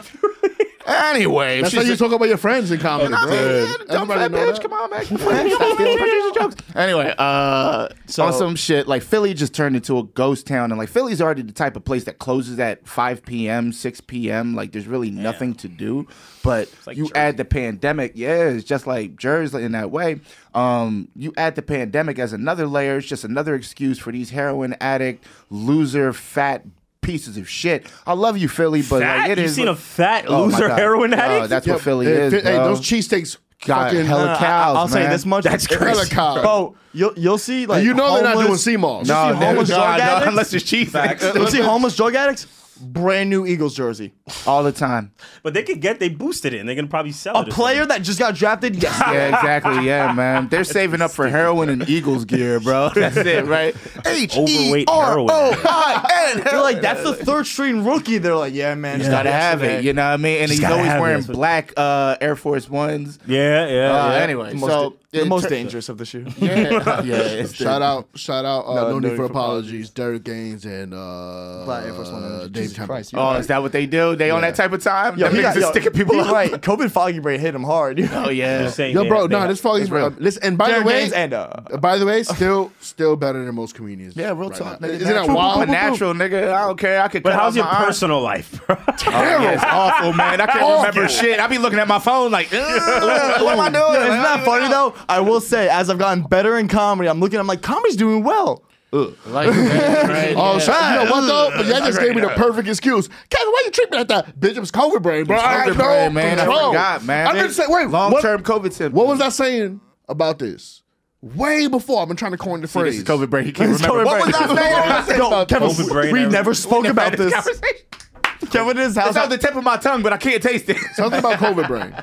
Anyway, that's how you talk about your friends in comedy, bro. Dumb fat bitch, come on, man. Patrice's jokes. Anyway, uh, so, on some shit, like Philly just turned into a ghost town, and like Philly's already the type of place that closes at five P M, six P M Like there's really yeah. nothing to do. But like you Jersey. add the pandemic, yeah, it's just like Jersey in that way. Um, you add the pandemic as another layer. It's just another excuse for these heroin addict, loser, fat pieces of shit. I love you, Philly, but fat? Like, it You've is. You've seen a fat oh loser heroin addict? Uh, that's yep. what Philly hey, is. Hey, bro. Those cheesesteaks got hella cows. Uh, I'll man. say this much. That's crazy. Bro, you'll, you'll see, like, you know, homeless, they're not doing Sea Moss. No, no, no, no, unless it's cheesesteaks. You'll see homeless drug addicts. Brand new Eagles jersey all the time, but they could get they boosted it and they're gonna probably sell a it player something. that just got drafted. Yes, yeah, exactly, yeah, man. They're saving up for heroin and Eagles gear, bro. That's it, right? H E R O I N. They're like, that's the third string rookie. They're like, yeah, man, just yeah, gotta have it. You know what I mean? And just he's always wearing it. black uh, Air Force Ones. Yeah, yeah. Uh, yeah. Anyway, most so. The most dangerous of the shoe. Yeah, yeah. It's shout out, shout out. Uh, no, no need for, for apologies. apologies. Derek Gaines and uh, Black Air Force One. Uh, Dave Temple. Oh, right. Is that what they do? They yeah. on that type of time? Yo, that niggas just sticking people up. Right. COVID foggy brain hit him hard. Oh yeah. Saying, yo, bro. No, nah, this foggy brain. Listen, and by Derek the way, Gaines and uh, by the way, still, still better than most comedians. Yeah, real right talk. Now. Isn't that wild? But natural, nigga. I don't care. I could. But how's your personal life, bro? Terrible. It's awful, man. I can't remember shit. I be looking at my phone like, what am I doing? It's not funny though. I will say, as I've gotten better in comedy, I'm looking, I'm like, comedy's doing well. Ugh. Like, right, oh, yeah. Sorry. You know what, though? But y'all just gave me the perfect excuse. Kevin, why you treat me like that? Bitch, it was COVID brain, bro. COVID brain, man. I forgot, man. I didn't say, wait. Long-term COVID symptoms. What was I saying about this? Way before I've been trying to coin the See, phrase. This is COVID brain. He can't remember. What was I saying? No, Kevin, brain we never spoke we never about this. Kevin is how. It's on the tip of my tongue, but I can't taste it. Something about COVID brain.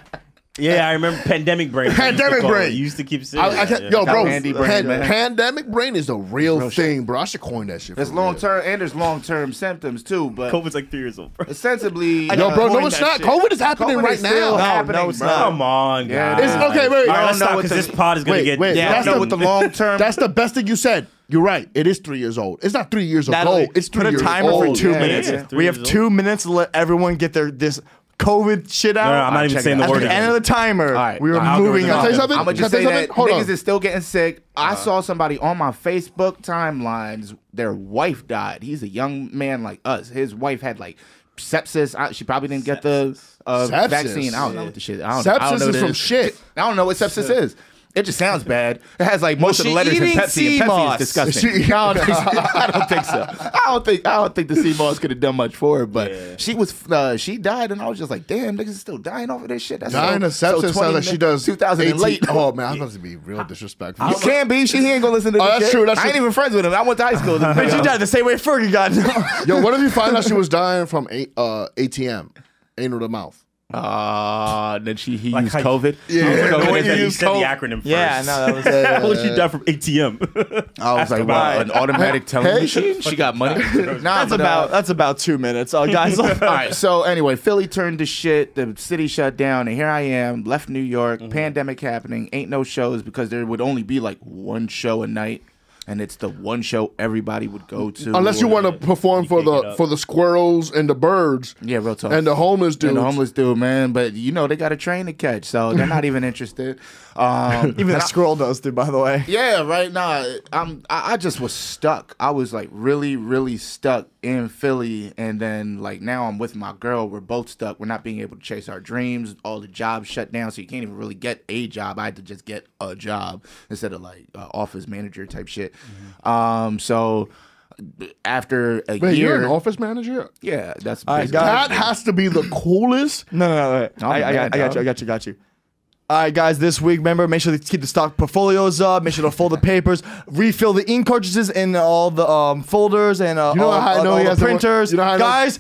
Yeah, I remember pandemic brain. Pandemic brain. You used to keep saying I, I that. Yeah. Yo, bro, pan, brain, pandemic brain is a real, real thing, shit. bro. I should coin that shit. It's long-term, and there's long-term symptoms, too, but... COVID's like three years old, bro. Ostensibly... Yo, bro, no, it's not. Shit. COVID is happening COVID right is now. Happening, no, it's bro. not. Come on, guys. It's, okay, wait. All right, let's stop, because this pod is going to get... Wait, yeah, that's, the, the long term. That's the best thing you said. You're right. It is three years old. It's not three years ago. It's three years old. Put a timer for two minutes. We have two minutes to let everyone get their... this. COVID shit out. No, no, I'm not I'm even saying the word. At the end of the timer, right, we were right, moving on. I'm going to just say that Hold niggas on. is still getting sick. I uh, saw somebody on my Facebook timelines. Their wife died. He's a young man like us. His wife had like sepsis. I, she probably didn't sepsis. get the uh, vaccine. I don't yeah. know what the shit I don't, Sepsis I don't know is some shit. I don't know what sepsis shit. is. It just sounds bad. It has like most well, of the letters in Pepsi. Sea and Pepsi Moss. is disgusting. She, I, don't, I don't think so. I don't think I don't think the Sea Moss could have done much for her. But yeah. she was uh, she died, and I was just like, damn, niggas is still dying over this shit. That's dying of sepsis sounds like she does. two thousand eight Oh man, I'm supposed to be real disrespectful. You can be. She he ain't gonna listen to. Oh, this that's shit. true. That's I ain't true. even friends with him. I went to high school. Bitch, she died the same way Fergie got. Yo, what if you find out she was dying from a, uh, A T M, anal to mouth? Ah, uh, then she he like used COVID. Yeah, yeah. COVID when you that used he COVID. said the acronym first. Yeah, no, that was. Uh, well, she died from A T M. I was that's like, wow, an automatic television. Hey, she, she got money. nah, that's but, about uh, that's about two minutes, uh, guys. All right. So anyway, Philly turned to shit. The city shut down, and here I am, left New York. Mm-hmm. Pandemic happening. Ain't no shows because there would only be like one show a night. And it's the one show everybody would go to, unless you want to perform for the for the squirrels and the birds. Yeah, real talk. And the homeless dude, and the homeless dude, man. But you know they got a train to catch, so they're not even interested. Um, even the I, squirrel does, dude. By the way, yeah, right now I'm I, I just was stuck. I was like really, really stuck in Philly, and then like now I'm with my girl. We're both stuck. We're not being able to chase our dreams. All the jobs shut down, so you can't even really get a job. I had to just get a job instead of like uh, office manager type shit. Mm-hmm. Um, so after a Wait, year, you're an office manager. Yeah, that's I got that it. has to be the coolest. No, no, no. no. Oh, I, I, I, got, I got you. I got you. Got you. All right, guys. This week, remember, make sure to keep the stock portfolios up. Make sure to fold the papers, refill the ink cartridges in all the um, folders and uh, you know all, how I know all he the has printers, the you know guys.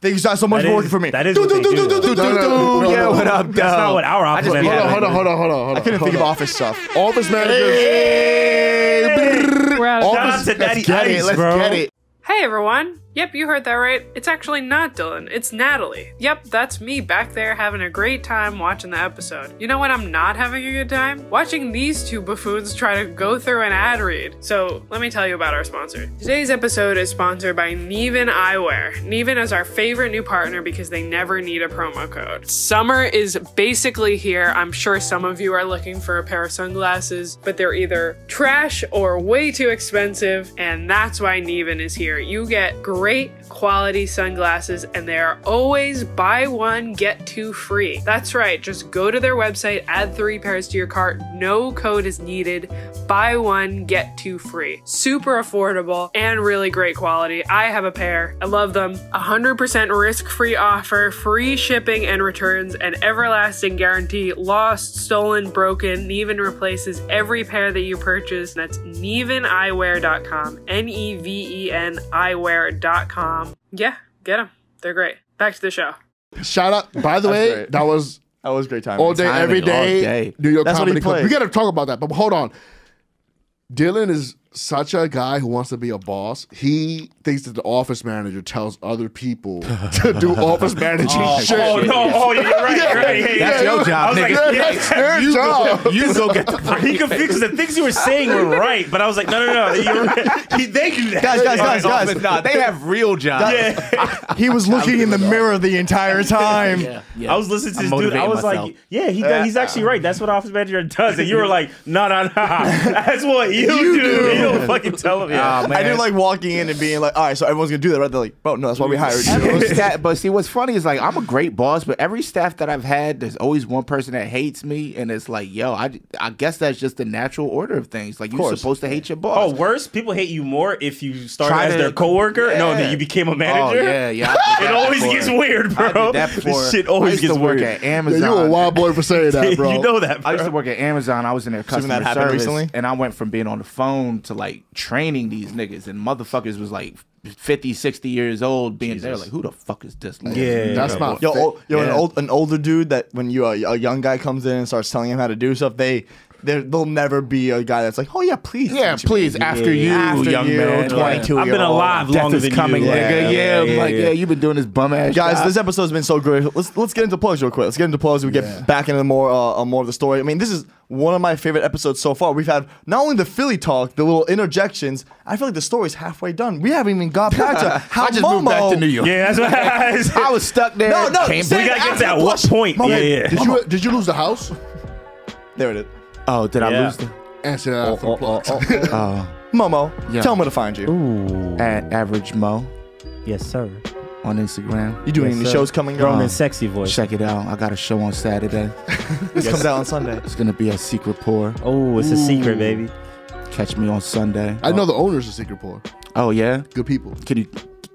Thank you guys so much that for working is, for me. That is do, what do, do, do, do, do, do, do. Yeah, what up, That's not what our office manager is. Hold on, hold on, hold on, hold on. I couldn't think of office stuff. Office managers. Shout out to Daddy Ice, bro. Let's get it. Hey everyone! Yep, you heard that right. It's actually not Dylan, it's Natalie. Yep, that's me back there having a great time watching the episode. You know when I'm not having a good time? Watching these two buffoons try to go through an ad read. So let me tell you about our sponsor. Today's episode is sponsored by Neven Eyewear. Neven is our favorite new partner because they never need a promo code. Summer is basically here. I'm sure some of you are looking for a pair of sunglasses, but they're either trash or way too expensive, and that's why Neven is here. You get great quality sunglasses and they are always buy one, get two free. That's right, just go to their website, add three pairs to your cart, no code is needed, buy one, get two free. Super affordable and really great quality. I have a pair, I love them. one hundred percent risk-free offer, free shipping and returns, and everlasting guarantee. Lost, stolen, broken, Neven replaces every pair that you purchase. That's neven eyewear dot com, N E V E N eyewear dot com. Yeah, get them. They're great. Back to the show. Shout out. By the way, great. that was that was great time. All day, timing, every day, day. New York That's Comedy Club. We got to talk about that. But hold on, Dylan is such a guy who wants to be a boss. He thinks that the office manager tells other people to do office managing oh, shit. Oh no! Oh, you're right. You're right. Hey, that's yeah, your job, nigga. Like, yeah, that's your you job. Go, you go get the break. He confused because the things you were saying were right, but I was like, no, no, no. You're right. He, they can, guys, guys, guys, guys. guys. Nah, they have real jobs. Yeah. He was looking in the mirror the entire time. Yeah, yeah. I was listening to this I'm dude. I was myself. like, yeah, he does, he's actually right. That's what office manager does. And you were like, no, no, no. That's what you, you do. do. Don't fucking tell him. Yeah. Oh, I do like walking in and being like, all right, so everyone's gonna do that, right? They're like, bro, no, that's why we hired you. But see, what's funny is like, I'm a great boss, but every staff that I've had, there's always one person that hates me, and it's like, yo, I, I guess that's just the natural order of things. Like, of you're supposed to hate your boss. Oh, worse, people hate you more if you started as to, their coworker. Yeah. No, then you became a manager. Oh, yeah, yeah. It always before. gets weird, bro. This shit always I used gets to work weird. At Amazon. Yeah, you're a wild boy for saying that, bro. You know that, bro. I used to work at Amazon. I was in their customer that service, recently? and I went from being on the phone to like training these niggas, and motherfuckers was like fifty, sixty years old being Jesus. there like, who the fuck is this? Like, yeah, that's yeah, my yo, old, yo yeah. an, old, an older dude that when you uh, a young guy comes in and starts telling him how to do stuff, they there'll never be a guy that's like, oh yeah, please, yeah, please, me. after yeah, you, after young you, man, twenty-two. I've been alive longer than coming, you. Yeah, nigga. Yeah, yeah, yeah, yeah, like yeah, yeah, you've been doing this bum ass. Guys, job. this episode's been so great. Let's let's get into plugs real quick. Let's get into plugs. We yeah. get back into more uh, more of the story. I mean, this is one of my favorite episodes so far. We've had not only the Philly talk, the little interjections. I feel like the story's halfway done. We haven't even got back to how I just Momo moved back to New York. Yeah, that's what I, was. I was stuck there. No, no, we gotta get to what point? Yeah, yeah. Did you did you lose the house? There it is. Oh, did yeah. I lose the answer? Oh, oh, oh, oh, oh. uh, Momo, yeah. tell me to find you. Ooh. At Average Mo. Yes, sir. On Instagram. You doing yes, any sir. shows coming up? Uh, sexy voice. Check it out. I got a show on Saturday. This yes. comes out on Sunday. It's gonna be a Secret Pour. Oh, it's Ooh. a secret, baby. Catch me on Sunday. I oh. know the owners of Secret Pour. Oh yeah, good people. Can you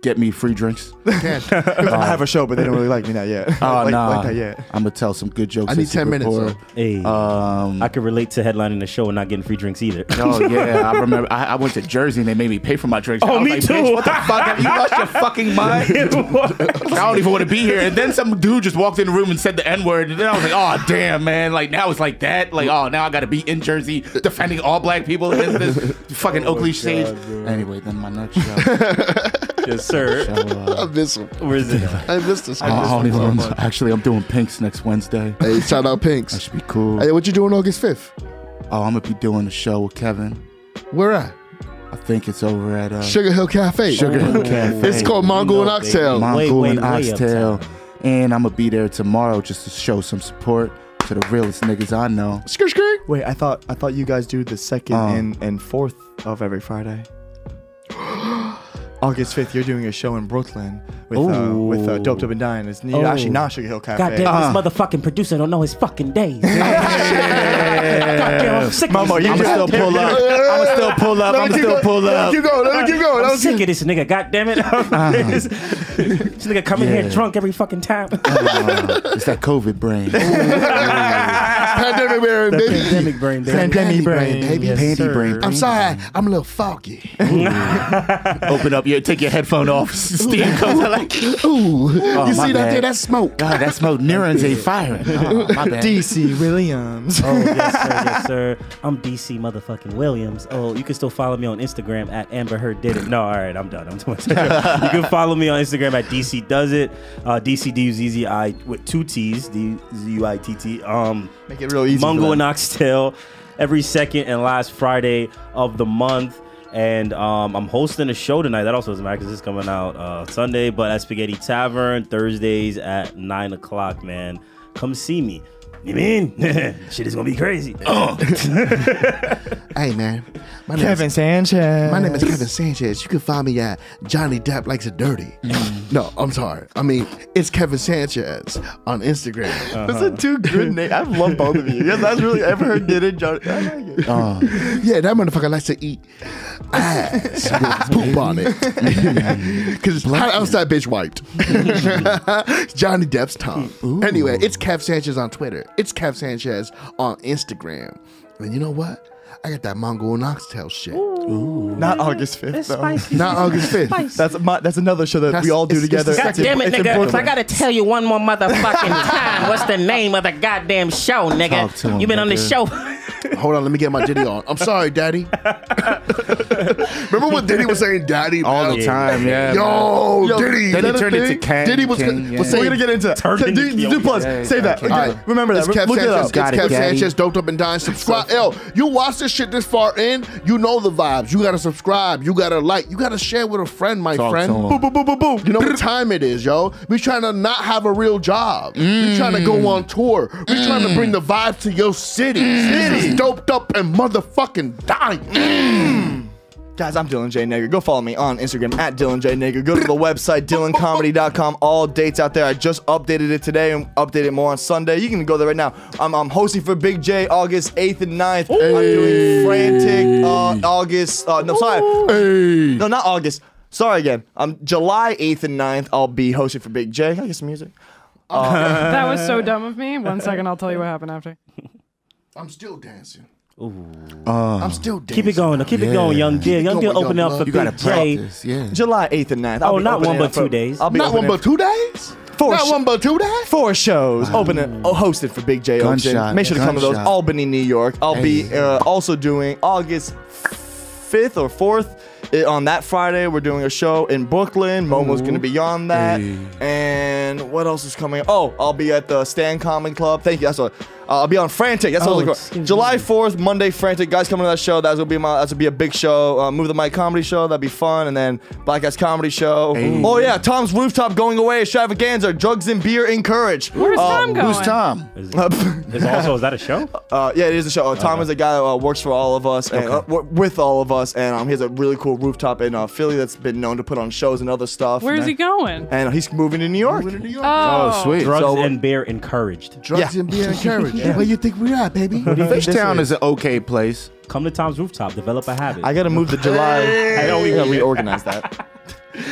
get me free drinks? Can. uh, I have a show, but they don't really like me not yet. Oh, like, nah. like that yet. I'm going to tell some good jokes. I need ten minutes. So. Hey, um, I could relate to headlining the show and not getting free drinks either. Oh, yeah. I remember I, I went to Jersey and they made me pay for my drinks. Oh, me like, too. What the fuck? Have you lost your fucking mind? I don't even want to be here. And then some dude just walked in the room and said the N word. And then I was like, oh, damn, man. Like, now it's like that. Like, oh, now I got to be in Jersey defending all black people against this fucking oh, Oakley stage. Anyway, then my nuts show. Yes, sir. So, uh, I miss him. Where is it? I missed this. I oh, miss him so actually, I'm doing Pink's next Wednesday. Hey, shout out Pink's. That should be cool. Hey, what you doing August fifth? Oh, I'm going to be doing a show with Kevin. Where at? I think it's over at... Uh, Sugar Hill Cafe. Sugar Hill oh, Cafe. It's called Mungo no, and Oxtail. Mungo and Oxtail. And I'm going to be there tomorrow just to show some support to the realest niggas I know. Skr, skr. Wait, I thought, I thought you guys do the second um, and, and fourth of every Friday. August fifth, you're doing a show in Brooklyn with uh, with uh, Doped Up and Dying. It's Ooh. actually not Sugar Hill Cafe. Goddamn, uh. this motherfucking producer don't know his fucking days. Goddamn, I'm sick of this. I'ma still pull up. I'ma still pull up. I'ma still pull up. Let me keep going. Let me keep going. I'm sick of this nigga. Goddamn it. Uh, this nigga coming yeah. here drunk every fucking time. Uh, it's that COVID brain. Pandemic brain, baby. Pandemic brain, baby. Pandemic brain, baby. Yes, Panty sir. brain. I'm sorry, I'm a little foggy. Open up your, take your headphone off. Steam comes out like, ooh. Oh, you see bad. that there? That's smoke. God, that smoke. Neurons ain't firing. Oh, my bad. D C Williams. Oh, yes, sir. Yes, sir. I'm D C motherfucking Williams. Oh, you can still follow me on Instagram at Amber Heard Did It. No, all right, I'm done. I'm done. You can follow me on Instagram at D C Does It. Uh, D C D U Z Z I with two T's. D U Z U I T T. Um, Make it real easy. Mungo and Oxtail every second and last Friday of the month. And um, I'm hosting a show tonight. That also doesn't matter because it's coming out uh, Sunday. But at Spaghetti Tavern, Thursdays at nine o'clock, man. Come see me. You mean? Shit is going to be crazy. Oh. Hey, man. My name Kevin is, Sanchez. My name is Kevin Sanchez. You can find me at Johnny Depp Likes It Dirty. No, I'm sorry. I mean, it's Kevin Sanchez on Instagram. Uh-huh. Those are two good names. I love both of you. Yes, that's really Ever Heard Did It. Johnny. I like it. Uh, yeah, that motherfucker likes to eat ass with poop on it. Because how else that bitch wiped? Johnny Depp's tongue. Ooh. Anyway, it's Kev Sanchez on Twitter. It's Kev Sanchez on Instagram. And you know what? I got that Mongo and Oxtail shit. Ooh. Not August fifth, it's though. Spicy. Not August fifth. Spicy. That's my, that's another show that that's, we all do it's, together. God damn it, nigga. I got to tell you one more motherfucking time. What's the name of the goddamn show, nigga? You've been nigga. on this show. Hold on, let me get my Diddy on. I'm sorry, Daddy. Remember when Diddy was saying Daddy? All man? the time, yeah. Yo, Yo Diddy. Then he turned it to Ken. Diddy was, Ken, was yeah. saying, we're going to get into that. Do, do plus. Yeah, say that. Right. Remember that. It's Kev Sanchez. It's Kev Sanchez. Doped Up and Dying. Subscribe. Yo, you watch this shit this far in, you know the vibes. You got to subscribe. You got to like. You got to share with a friend, my Talk friend. Boom, boom, boom, boom, boom. You know what time it is, yo. We trying to not have a real job. Mm. We trying to go on tour. We mm. trying to bring the vibe to your city. City. Doped Up and motherfucking Dying. Mm. Guys, I'm Dylan J. Negri. Go follow me on Instagram at Dylan J. Negri. Go to the website, dylan comedy dot com. All dates out there. I just updated it today and updated more on Sunday. You can go there right now. I'm, I'm hosting for Big J August eighth and ninth. Hey. I'm doing Frantic uh, August. Uh, no, sorry. Hey. No, not August. Sorry again. I'm July eighth and ninth. I'll be hosting for Big J. Can I get some music? Uh, that was so dumb of me. One second, I'll tell you what happened after. I'm still dancing. Ooh. Uh, I'm still dancing. Keep it going. Though. Keep yeah. it going, young deal. Young deal, open up for you gotta practice. Yeah. July eighth and ninth. I'll oh, not one but two for, days. I'll be not one but two days? Four not one but two days? Four shows. Wow. Open and oh, hosted for Big J. Gunshot, Make sure to come to those. Albany, New York. I'll hey. be uh, also doing August fifth or fourth. It, on that Friday, we're doing a show in Brooklyn. Momo's going to be on that. Hey. And what else is coming? Oh, I'll be at the Stan Comedy Club. Thank you. That's what, uh, I'll be on Frantic. That's oh, what July fourth, Monday, Frantic. Guys, coming to that show. That's going to be my. That's gonna be a big show. Uh, Move the Mic Comedy Show. That'd be fun. And then Black Ass Comedy Show. Hey. Oh, yeah. Tom's Rooftop going away. Extravaganza. Drugs and beer encouraged. Where's uh, Tom going? Who's Tom? Is, it, is, also, is that a show? Uh, yeah, it is a show. Uh, Tom okay. is a guy that uh, works for all of us. Okay. and uh, w With all of us. And um, he has a really cool rooftop in uh, Philly that's been known to put on shows and other stuff. Where's and he going? And he's moving to New York. To New York. Oh. oh, sweet. Drugs so, and beer encouraged. Drugs yeah. and beer encouraged. Yeah. Where you think we are, baby? Fishtown is an okay place. Come to Tom's Rooftop. Develop a habit. I got to move to July. I know we got to reorganize that.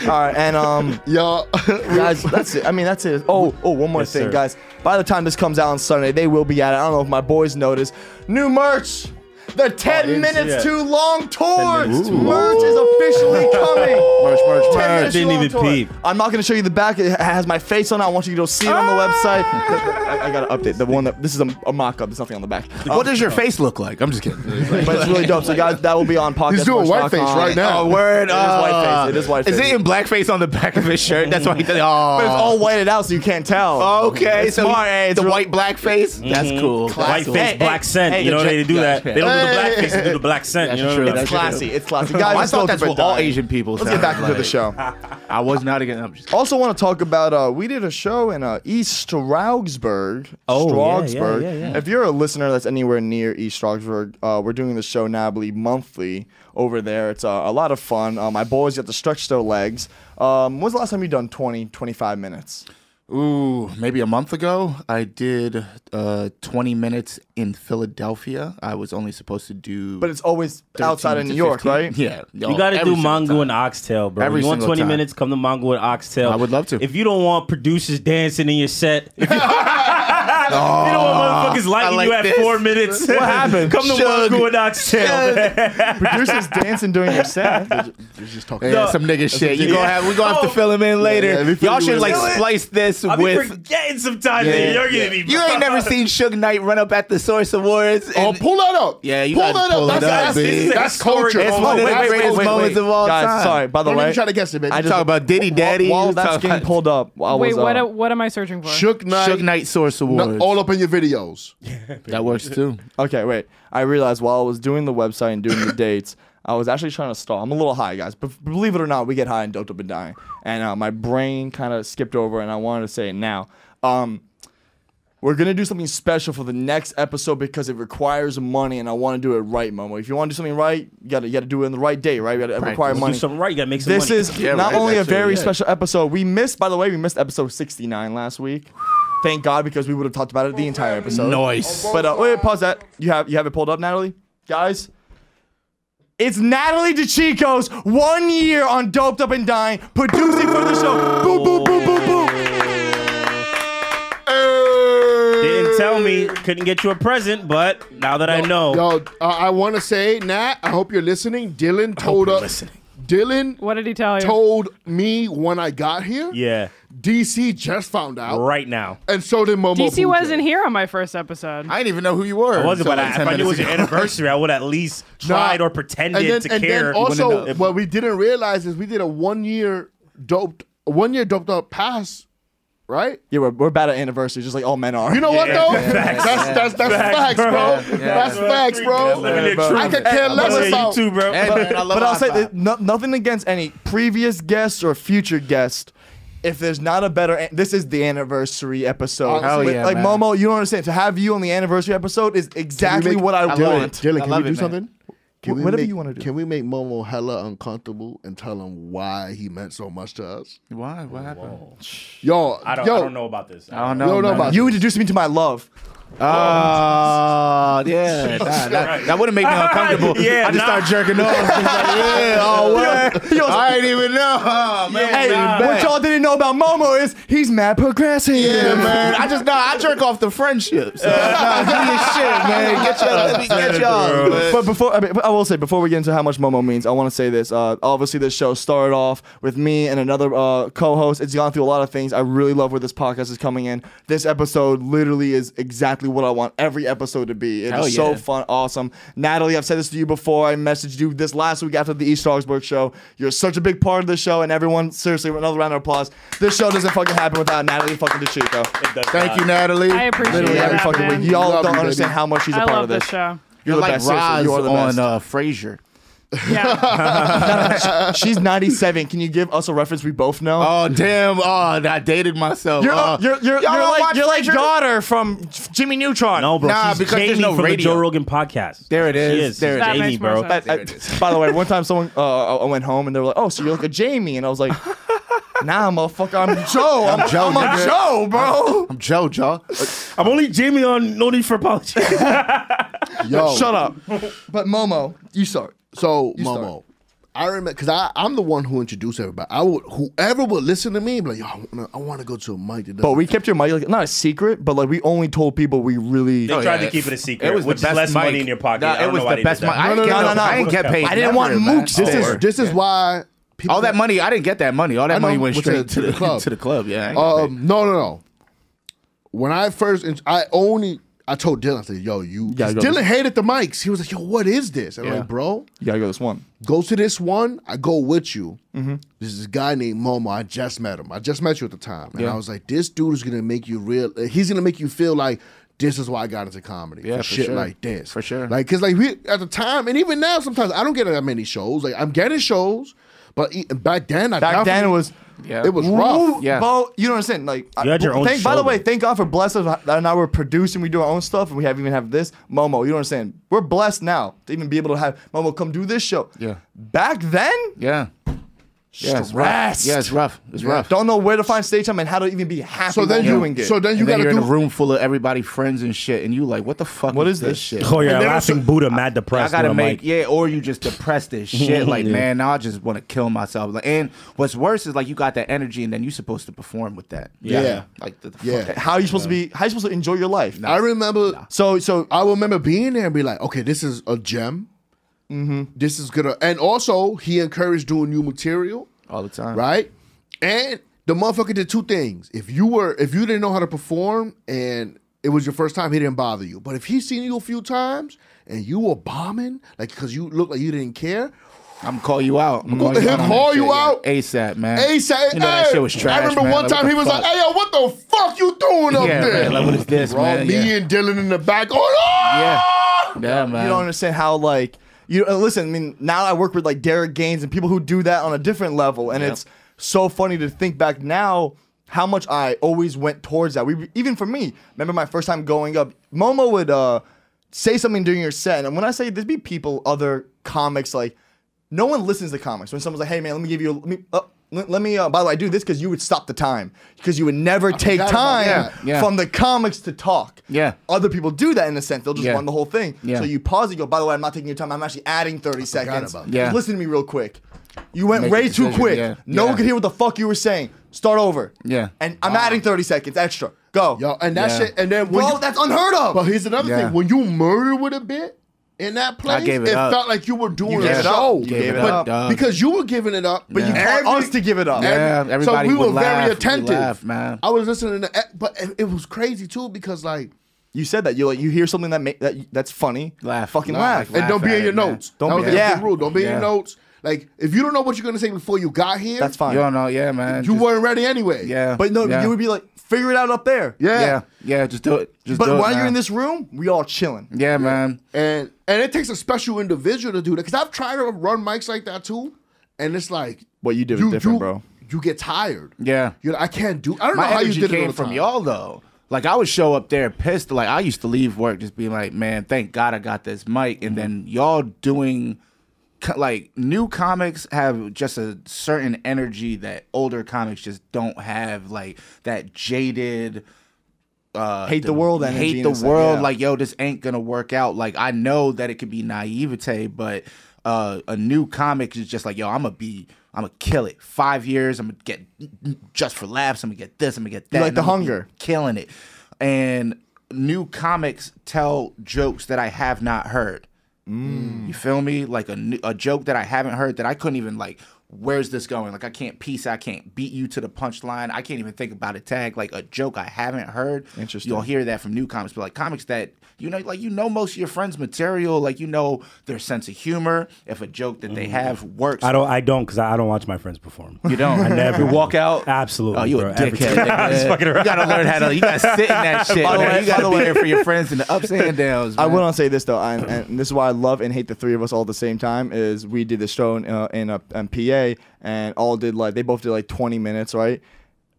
All right, and um, y'all, guys, that's it. I mean, that's it. Oh, oh, one more yes, thing, sir. guys. By the time this comes out on Sunday, they will be at it. I don't know if my boys noticed. New merch. The ten oh, minutes yeah. too long tour. Too merch long. is officially coming. Merch, merch, merch. Didn't even tour. peep. I'm not gonna show you the back. It has my face on it. I want you to go see it on the website. I, I gotta update the one that this is a, a mock-up. There's nothing on the back. Um, what does your face look like? I'm just kidding. But it's really dope. So guys, that will be on podcast. He's doing white face right now. Oh, word. Uh, it is white face. It is white face. Is it in blackface on the back of his shirt? That's why he did it. Oh. But it's all whited out, so you can't tell. Okay, it's so smart. Hey, it's the real white blackface. Mm-hmm. That's cool. Classic. White face, black scent. Hey, you know they do that. They don't. The black face and do the black scent. That's you know true. What I mean? It's classy. It's classy. Guys, I thought that's what all Asian people Let's get back into like. the show. I was not against them. Also want to talk about, uh, we did a show in uh, East Stroudsburg. Oh, Stroudsburg. Yeah, yeah, yeah, yeah. If you're a listener that's anywhere near East Stroudsburg, uh, we're doing the show now, I believe, monthly over there. It's uh, a lot of fun. Uh, my boys got to stretch their legs. Um, when's the last time you done twenty, twenty-five minutes? Ooh, maybe a month ago, I did uh, twenty minutes in Philadelphia. I was only supposed to do... But it's always outside of New York, right? Yeah. You got to do Mongo and Oxtail, bro. Every you want twenty time. minutes, come to Mongo and Oxtail. I would love to. If you don't want producers dancing in your set... If you oh, you know what motherfuckers like, like you at four minutes. What happened? Come to Mungo and Oxtail. Producers dancing during your set. They're just, they're just talking. Yeah, no, some nigga shit. You yeah. gonna have? We're gonna have to oh. fill him in later. Yeah, yeah, y'all should like it. splice this I'll with. I'll be forgetting sometimes. Yeah, yeah, you're yeah. gonna be. You ain't never seen Suge Knight run up at the Source Awards. Oh, pull that up. Yeah, you pull that up. That's culture. It's one of the greatest moments of all time. Sorry, by the way, try to guess it, man. I talk about Diddy Daddy. While that's getting pulled up, wait, what? What am I searching for? Suge Knight. Suge Knight Source Awards. No, all up in your videos. That works too. Okay, wait. I realized while I was doing the website and doing the dates, I was actually trying to stall. I'm a little high, guys. But believe it or not, we get high and Doped Up and Dying. And uh, my brain kind of skipped over, and I wanted to say it now. Um, we're going to do something special for the next episode because it requires money, and I want to do it right, Momo. If you want to do something right, you got you to do it on the right day, right? You got to right. require Let's money. Do something right, you got to make some this money. This is yeah, not right. only That's a very right. special episode. We missed, by the way, we missed episode sixty-nine last week. Thank God, because we would have talked about it the entire episode. Nice. But uh, wait, pause that. You have you have it pulled up, Natalie? Guys, it's Natalie DeChico's one year on Doped Up and Dying, producing for the show. Boo, boo, boo, boo, boo. Hey. Didn't tell me. Couldn't get you a present, but now that yo, I know. Yo, uh, I want to say, Nat, I hope you're listening. Dylan told us. Dylan what did he tell you? Told me when I got here. Yeah. D C just found out. Right now. And so did Momo. D C wasn't here on my first episode. I didn't even know who you were. I wasn't, so but like I, if I knew it was your anniversary, I would at least tried nah. or pretended then, to and care. Then also, if, what we didn't realize is we did a one-year doped, one-year doped up pass. Right? Yeah, we're, we're about an anniversary, just like all men are. You know yeah, what, though? Yeah, facts. That's, that's, that's facts, facts bro. Yeah, that's bro. facts, bro. Yeah, bro. I could care less about you, too, bro. Hey, but, I love but I'll say, that no, nothing against any previous guest or future guest. If there's not a better... This is the anniversary episode. Oh, yeah, like, man. Momo, you don't understand. To have you on the anniversary episode is exactly make, what I, I want. Dylan, can I we do it, something? Man. Can we Whatever make, you want to do. Can we make Momo hella uncomfortable and tell him why he meant so much to us? Why? What happened? Whoa. Yo, I don't, yo, I don't know about this. I don't know, I don't know about You this. introduced me to my love. Oh, uh, yeah. That, that, that wouldn't make me uncomfortable. yeah, I just nah. started jerking off. Like, yeah, oh, what? Yo, I didn't even know. Oh, man, hey, nah. what y'all didn't know about Momo is he's mad progressive. Yeah, man. I just, nah, I jerk off the friendships. So. Nah, do your shit, man. Get y'all. Let me get y'all. But before, I, mean, I will say, before we get into how much Momo means, I want to say this. Uh, obviously, this show started off with me and another uh, co-host. It's gone through a lot of things. I really love where this podcast is coming in. This episode literally is exactly what I want every episode to be. It's yeah. so fun, awesome. Natalie, I've said this to you before. I messaged you this last week after the East Augsburg show. You're such a big part of the show, and everyone, seriously, another round of applause. This show doesn't fucking happen without Natalie fucking DeChico. Thank not. you, Natalie. I appreciate Literally, every fucking week. Y'all don't you, understand baby. how much she's a I part love of this. this show. You're, You're the like best. Roz You're the best. on uh, Frasier. Yeah. She's ninety-seven. Can you give us a reference we both know? Oh damn! Oh, I dated myself. You're, uh, you're, you're, you're like your like daughter from Jimmy Neutron. No, bro. Nah, she's because Jamie there's no from radio. The Joe Rogan podcast. There it is. She is. There it is. Jamie, bro. I, I, by the way, one time someone uh, I went home and they were like, "Oh, so you're like a Jamie," and I was like. Nah, motherfucker, I'm Joe. I'm, I'm Joe. I'm a Joe, bro. I'm Joe, Joe. I'm only Jamie on No Need for Apology. Yo, shut up. But Momo, you start. So you Momo, start. I remember because I I'm the one who introduced everybody. I would whoever would listen to me, be like, yo, I wanna, I wanna go to a mic. That but we kept your mic like not a secret, but like we only told people we really. They oh, tried yeah. to keep it a secret. It was which the best less mic. money in your pocket. Nah, it was the best mic. No, no, no, no, no. I didn't get paid. I didn't want mooks. This is this is why. People all that money, I didn't get that money. All that money went straight to, to, to the club. To the club, yeah. Um, no, no, no. When I first, I only, I told Dylan, I said, "Yo, you." Yeah, Dylan this. hated the mics. He was like, "Yo, what is this?" I'm yeah. like, "Bro, you gotta go to this one. Go to this one. I go with you." Mm-hmm. This is a guy named Momo. I just met him. I just met you at the time, and yeah. I was like, "This dude is gonna make you real. He's gonna make you feel like." This is why I got into comedy. Yeah, for shit sure. like this. For sure. Like, cause like we at the time, and even now, sometimes I don't get that many shows. Like I'm getting shows, but back then, I back then it was, yeah. it was rough. Yeah, Bo, you don't understand. Like, you had your own thank, by the way, thank God for blessing us. Now we're producing, we do our own stuff, and we have even have this Momo. You don't understand. We're blessed now to even be able to have Momo come do this show. Yeah. Back then, yeah. Yeah, stressed. It's yeah, it's rough. It's yeah. rough. Don't know where to find stage time and how to even be happy so then doing you, it. So then you got to do. You're in a room full of everybody, friends and shit, and you like, what the fuck? What is this, this shit? Oh yeah, laughing Buddha, mad depressed. I gotta make like, yeah, or you just depressed as shit. Like yeah. man, now I just want to kill myself. Like, and what's worse is like you got that energy, and then you supposed to perform with that. Yeah, yeah. like the, the yeah. fuck how are you supposed yeah. to be? How are you supposed to enjoy your life? Nah. I remember. Nah. So so I remember being there and be like, okay, this is a gem. Mm-hmm. This is gonna, and also he encouraged doing new material all the time, right? And the motherfucker did two things. If you were, if you didn't know how to perform, and it was your first time, he didn't bother you. But if he seen you a few times and you were bombing, like because you looked like you didn't care, I'm call you out. I'm call you him out, call you shit, out yeah. ASAP, man. ASAP. You know, hey, that shit was trash. I remember man. one like, time he was fuck? like, "Hey, yo, what the fuck you doing yeah, up man, there? Like, what is this, Bro, man? Me yeah. and Dylan in the back. Oh, no! yeah, yeah, man. You don't understand how like." You uh, listen, I mean, now I work with like Derek Gaines and people who do that on a different level, and yeah. it's so funny to think back now how much I always went towards that. We even for me, remember my first time going up, Momo would uh, say something during your set, and when I say there'd be people, other comics, like no one listens to comics. When someone's like, "Hey man, let me give you," a, let me, uh, let me uh, by the way, I do this because you would stop the time because you would never I take time yeah, yeah. from the comics to talk. Yeah, other people do that in a sense; they'll just yeah. run the whole thing. Yeah. So you pause and go. By the way, I'm not taking your time. I'm actually adding thirty I seconds. About yeah. Listen to me real quick. You went Make way too decision. quick. Yeah. No yeah. one could hear what the fuck you were saying. Start over. Yeah, and I'm wow. adding thirty seconds extra. Go. Yo, and that yeah. shit. And then when bro, you, that's unheard of. But here's another yeah. thing: when you murder with a bit. In that place, it, it felt like you were doing you a show, it but up, because you were giving it up, but yeah. you every, want us to give it up. Yeah, every, everybody so we would were laugh, very attentive. We laugh, man. I was listening to, but it was crazy too because like you said that you like you hear something that make that that's funny, laugh, fucking laugh, laugh. and don't be in your it, notes. Man. Don't that be yeah. the rule. Don't be yeah. in your notes. Like if you don't know what you're gonna say before you got here, that's fine. You don't know, yeah, man. You just, weren't ready anyway. Yeah, but no, yeah. you would be like. Figure it out up there. Yeah, yeah, yeah just do it. Just but do it, while man. you're in this room, we all chilling. Yeah, yeah, man. And and it takes a special individual to do that because I've tried to run mics like that too, and it's like what you did was different, you, bro. You get tired. Yeah, you know, I can't do. I don't My know how you did came it all the time. From y'all though. Like I would show up there pissed. Like I used to leave work just being like, man, thank God I got this mic. And then y'all doing. Like new comics have just a certain energy that older comics just don't have, like that jaded uh hate the, the world energy hate the world yeah. like yo this ain't gonna work out. Like I know that it could be naivete, but uh a new comic is just like, yo, I'm gonna be I'm gonna kill it five years, I'm gonna get just for laughs, I'm gonna get this, I'm gonna get that, like the hunger killing it. And new comics tell jokes that I have not heard. Mm. You feel me? Like a, a joke that I haven't heard that I couldn't even like, where's this going? Like I can't piece, I can't beat you to the punchline. I can't even think about a tag. Like a joke I haven't heard. Interesting. You'll hear that from new comics, but like comics that, you know, like you know most of your friends' material, like you know their sense of humor. If a joke that they have works, I don't. I don't because I don't watch my friends perform. You don't. I never you walk out. Absolutely. Oh, you bro, a dickhead. I'm just fucking around. You gotta learn how to. You gotta sit in that shit. By the way, you gotta be there for your friends in the ups and downs. Man. I will not say this though, I, and this is why I love and hate the three of us all at the same time. Is we did this show in uh, in, uh, in P A, and all did like they both did like twenty minutes, right?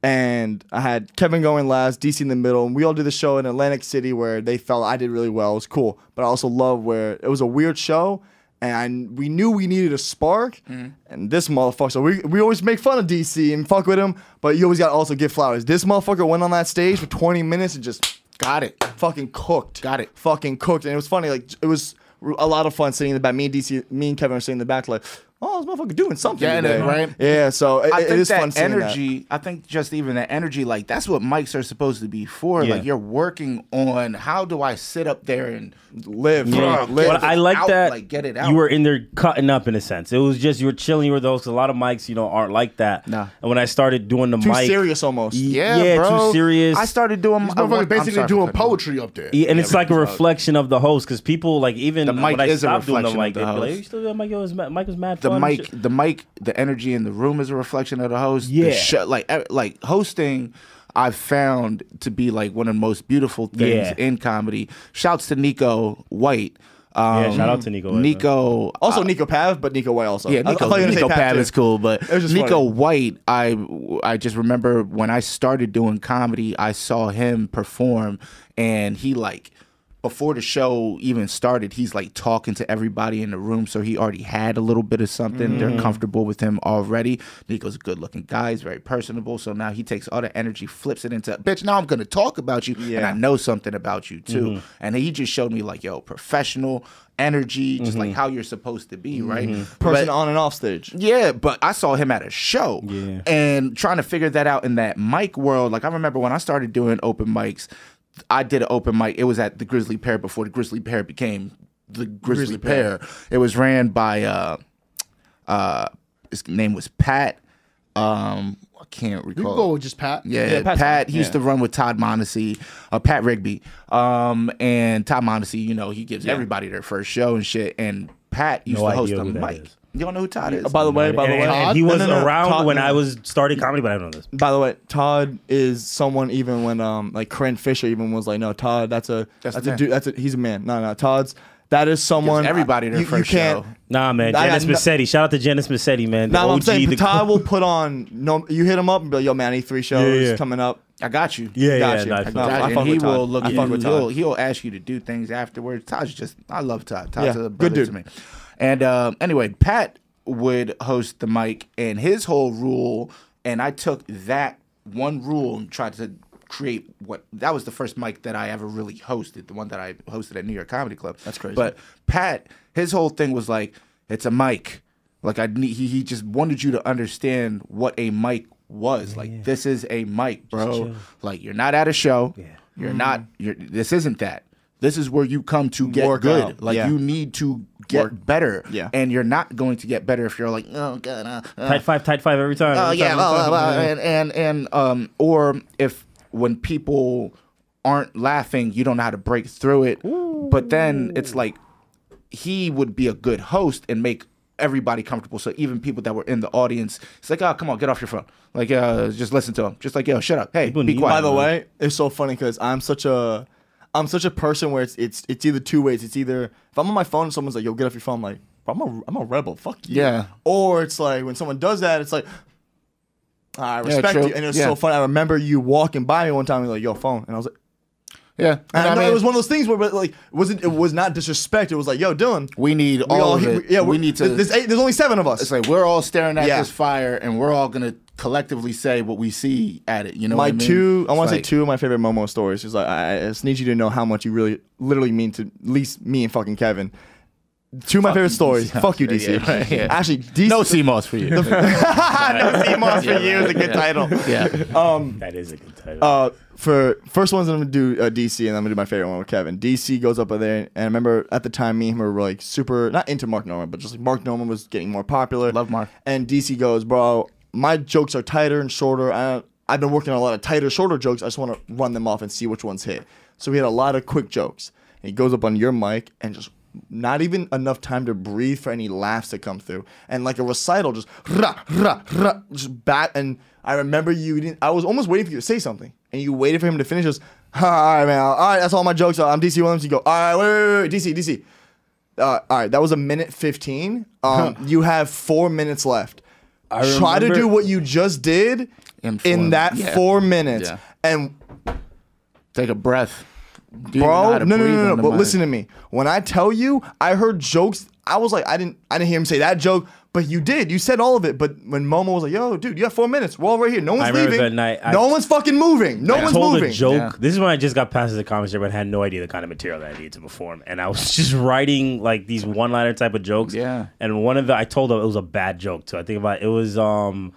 And I had Kevin going last, D C in the middle, and we all did the show in Atlantic City where they felt I did really well. It was cool. But I also love where it was a weird show, and we knew we needed a spark, mm. and this motherfucker, so we, we always make fun of D C and fuck with him, but you always got to also give flowers. This motherfucker went on that stage for twenty minutes and just got it. Fucking cooked. Got it. Fucking cooked. And it was funny. Like it was a lot of fun sitting in the back. Me and D C, me and Kevin are sitting in the back like, oh, this motherfucker doing something yeah, today, right? Yeah, so it, I think it is that fun seeing energy. That. I think just even that energy, like that's what mics are supposed to be for. Yeah. Like you're working on how do I sit up there and live, yeah. bro, live. Well, I like out, that. Like get it out. You were in there cutting up in a sense. It was just you were chilling. You were those. A lot of mics, you know, aren't like that. Nah. And when I started doing the too mic, serious almost. Yeah, yeah, bro. Too serious. I started doing I went, basically sorry, doing poetry up there. Yeah, and yeah, it's like a reflection out. of the host because people like even the mic when I stopped doing the mic, they'd be like, "You still doing mic? Yo, mic was mad." The mic, the mic, the energy in the room is a reflection of the host. Yeah, the show, like like hosting, I've found to be like one of the most beautiful things yeah. in comedy. Shouts to Nico White. Um, yeah, shout out to Nico. White, Nico, man. also uh, Nico Pav, but Nico White also. Yeah, Nico, I, I Nico Pav, Pav is cool, but Nico funny. White, I I just remember when I started doing comedy, I saw him perform, and he like before the show even started, he's like talking to everybody in the room, so he already had a little bit of something. Mm. They're comfortable with him already. Nico's a good-looking guy. He's very personable, so now he takes all the energy, flips it into, bitch, now I'm going to talk about you, yeah. and I know something about you, too. Mm-hmm. And he just showed me, like, yo, professional energy, just mm-hmm. like how you're supposed to be, right? Mm-hmm. Person but, on and off stage. Yeah, but I saw him at a show. Yeah. And trying to figure that out in that mic world, like, I remember when I started doing open mics, I did an open mic. It was at the Grizzly Pear before the Grizzly Pear became the Grizzly, Grizzly Pear. Pear. It was ran by, uh, uh, his name was Pat. Um, I can't recall. You go with just Pat. Yeah, yeah Pat. He yeah. used to run with Todd Mondesi, uh, Pat Rigby. Um, and Todd Mondesi, you know, he gives yeah. everybody their first show and shit. And Pat used no to host a mic. Is. You don't know who Todd is? Oh, by the way, by the way, and, and he was no, no, no. around Todd, when no. I was starting comedy, but I don't know this. By the way, Todd is someone. Even when um, like Corinne Fisher even was like, no, Todd, that's a that's, that's a, a dude, that's a, he's a man. No, no, Todd's that is someone. Everybody their you, first you can't, show. Nah, man, Janice Massetti. Shout out to Janice Massetti, man. Nah, I'm saying Todd will put on. No, you hit him up and be like, yo, man, I need three shows yeah, yeah. coming up. I got you. Yeah, got yeah. You. Nice. I got I you. And he will look. I fuck with Todd. He'll, he'll ask you to do things afterwards. Todd's just, I love Todd. Todd's a brother to me. And uh, anyway, Pat would host the mic, and his whole rule, and I took that one rule and tried to create what, that was the first mic that I ever really hosted, the one that I hosted at New York Comedy Club. That's crazy. But Pat, his whole thing was like, it's a mic. Like I need, he, he just wanted you to understand what a mic was. Yeah, like, yeah. this is a mic, bro. Like, you're not at a show. Yeah. You're mm. not, you're, this isn't that. This is where you come to get Work good. Out. Like, yeah. you need to get Work. better. Yeah. And you're not going to get better if you're like, oh, God. Uh, uh. Tight five, tight five every time. Oh, uh, yeah. Time, blah, blah, blah, blah. And, and, and, um, or if when people aren't laughing, you don't know how to break through it. Ooh. But then it's like he would be a good host and make everybody comfortable. So even people that were in the audience, it's like, oh, come on, get off your phone. Like, uh, just listen to him. Just like, yo, shut up. Hey, people be quiet. By the way, it's so funny because I'm such a... I'm such a person where it's it's it's either two ways. It's either if I'm on my phone and someone's like, yo, get off your phone, I'm like, I'm a, I'm a rebel. Fuck you. Yeah. Or it's like when someone does that, it's like, I respect yeah, you. And it was yeah. so funny. I remember you walking by me one time and you're like, yo, phone. And I was like, yeah. And I, I know mean, it was one of those things where like wasn't it was not disrespect. It was like, yo, Dylan, we need we all, all of it. We, yeah, we need to there's, eight, there's only seven of us. It's like we're all staring at yeah. this fire and we're all gonna collectively say what we see at it, you know. My what I mean? two, I want to like, say two of my favorite Momo stories. She's like, I, I just need you to know how much you really, literally mean to at least me and fucking Kevin. Two of my favorite stories. D C. Fuck you, D C. Yeah, right, yeah. Actually, D C. No Sea Moss for you. The, no Sea Moss for you is a good yeah. title. Yeah, um, that is a good title. Uh, for first ones, I'm gonna do uh, D C, and I'm gonna do my favorite one with Kevin. D C goes up there, and I remember at the time me and him were like super not into Mark Norman, but just like Mark Norman was getting more popular. Love Mark. And D C goes, bro. My jokes are tighter and shorter. I, I've been working on a lot of tighter, shorter jokes. I just want to run them off and see which ones hit. So we had a lot of quick jokes. And he goes up on your mic and just not even enough time to breathe for any laughs to come through. And like a recital, just rah, rah, rah, just bat. And I remember you didn't, I was almost waiting for you to say something. And you waited for him to finish. Just, all right, man. All right, that's all my jokes. I'm D C Williams. You go, all right, wait, wait, wait, wait, D C, D C. Uh, all right, that was a minute fifteen. Um, you have four minutes left. I try to do what you just did in, four, in that yeah. four minutes yeah. and take a breath. Dude, bro, no, no, no, no, but mic. Listen to me. When I tell you, I heard jokes. I was like, I didn't, I didn't hear him say that joke, but you did. You said all of it. But when Momo was like, "Yo, dude, you have four minutes. We're all right here. No one's I leaving. That night, I, no one's fucking moving. No I one's told moving." A joke. Yeah. This is when I just got past the comedy but had no idea the kind of material that I needed to perform, and I was just writing like these one-liner type of jokes. Yeah. And one of the I told them it was a bad joke too. I think about it was um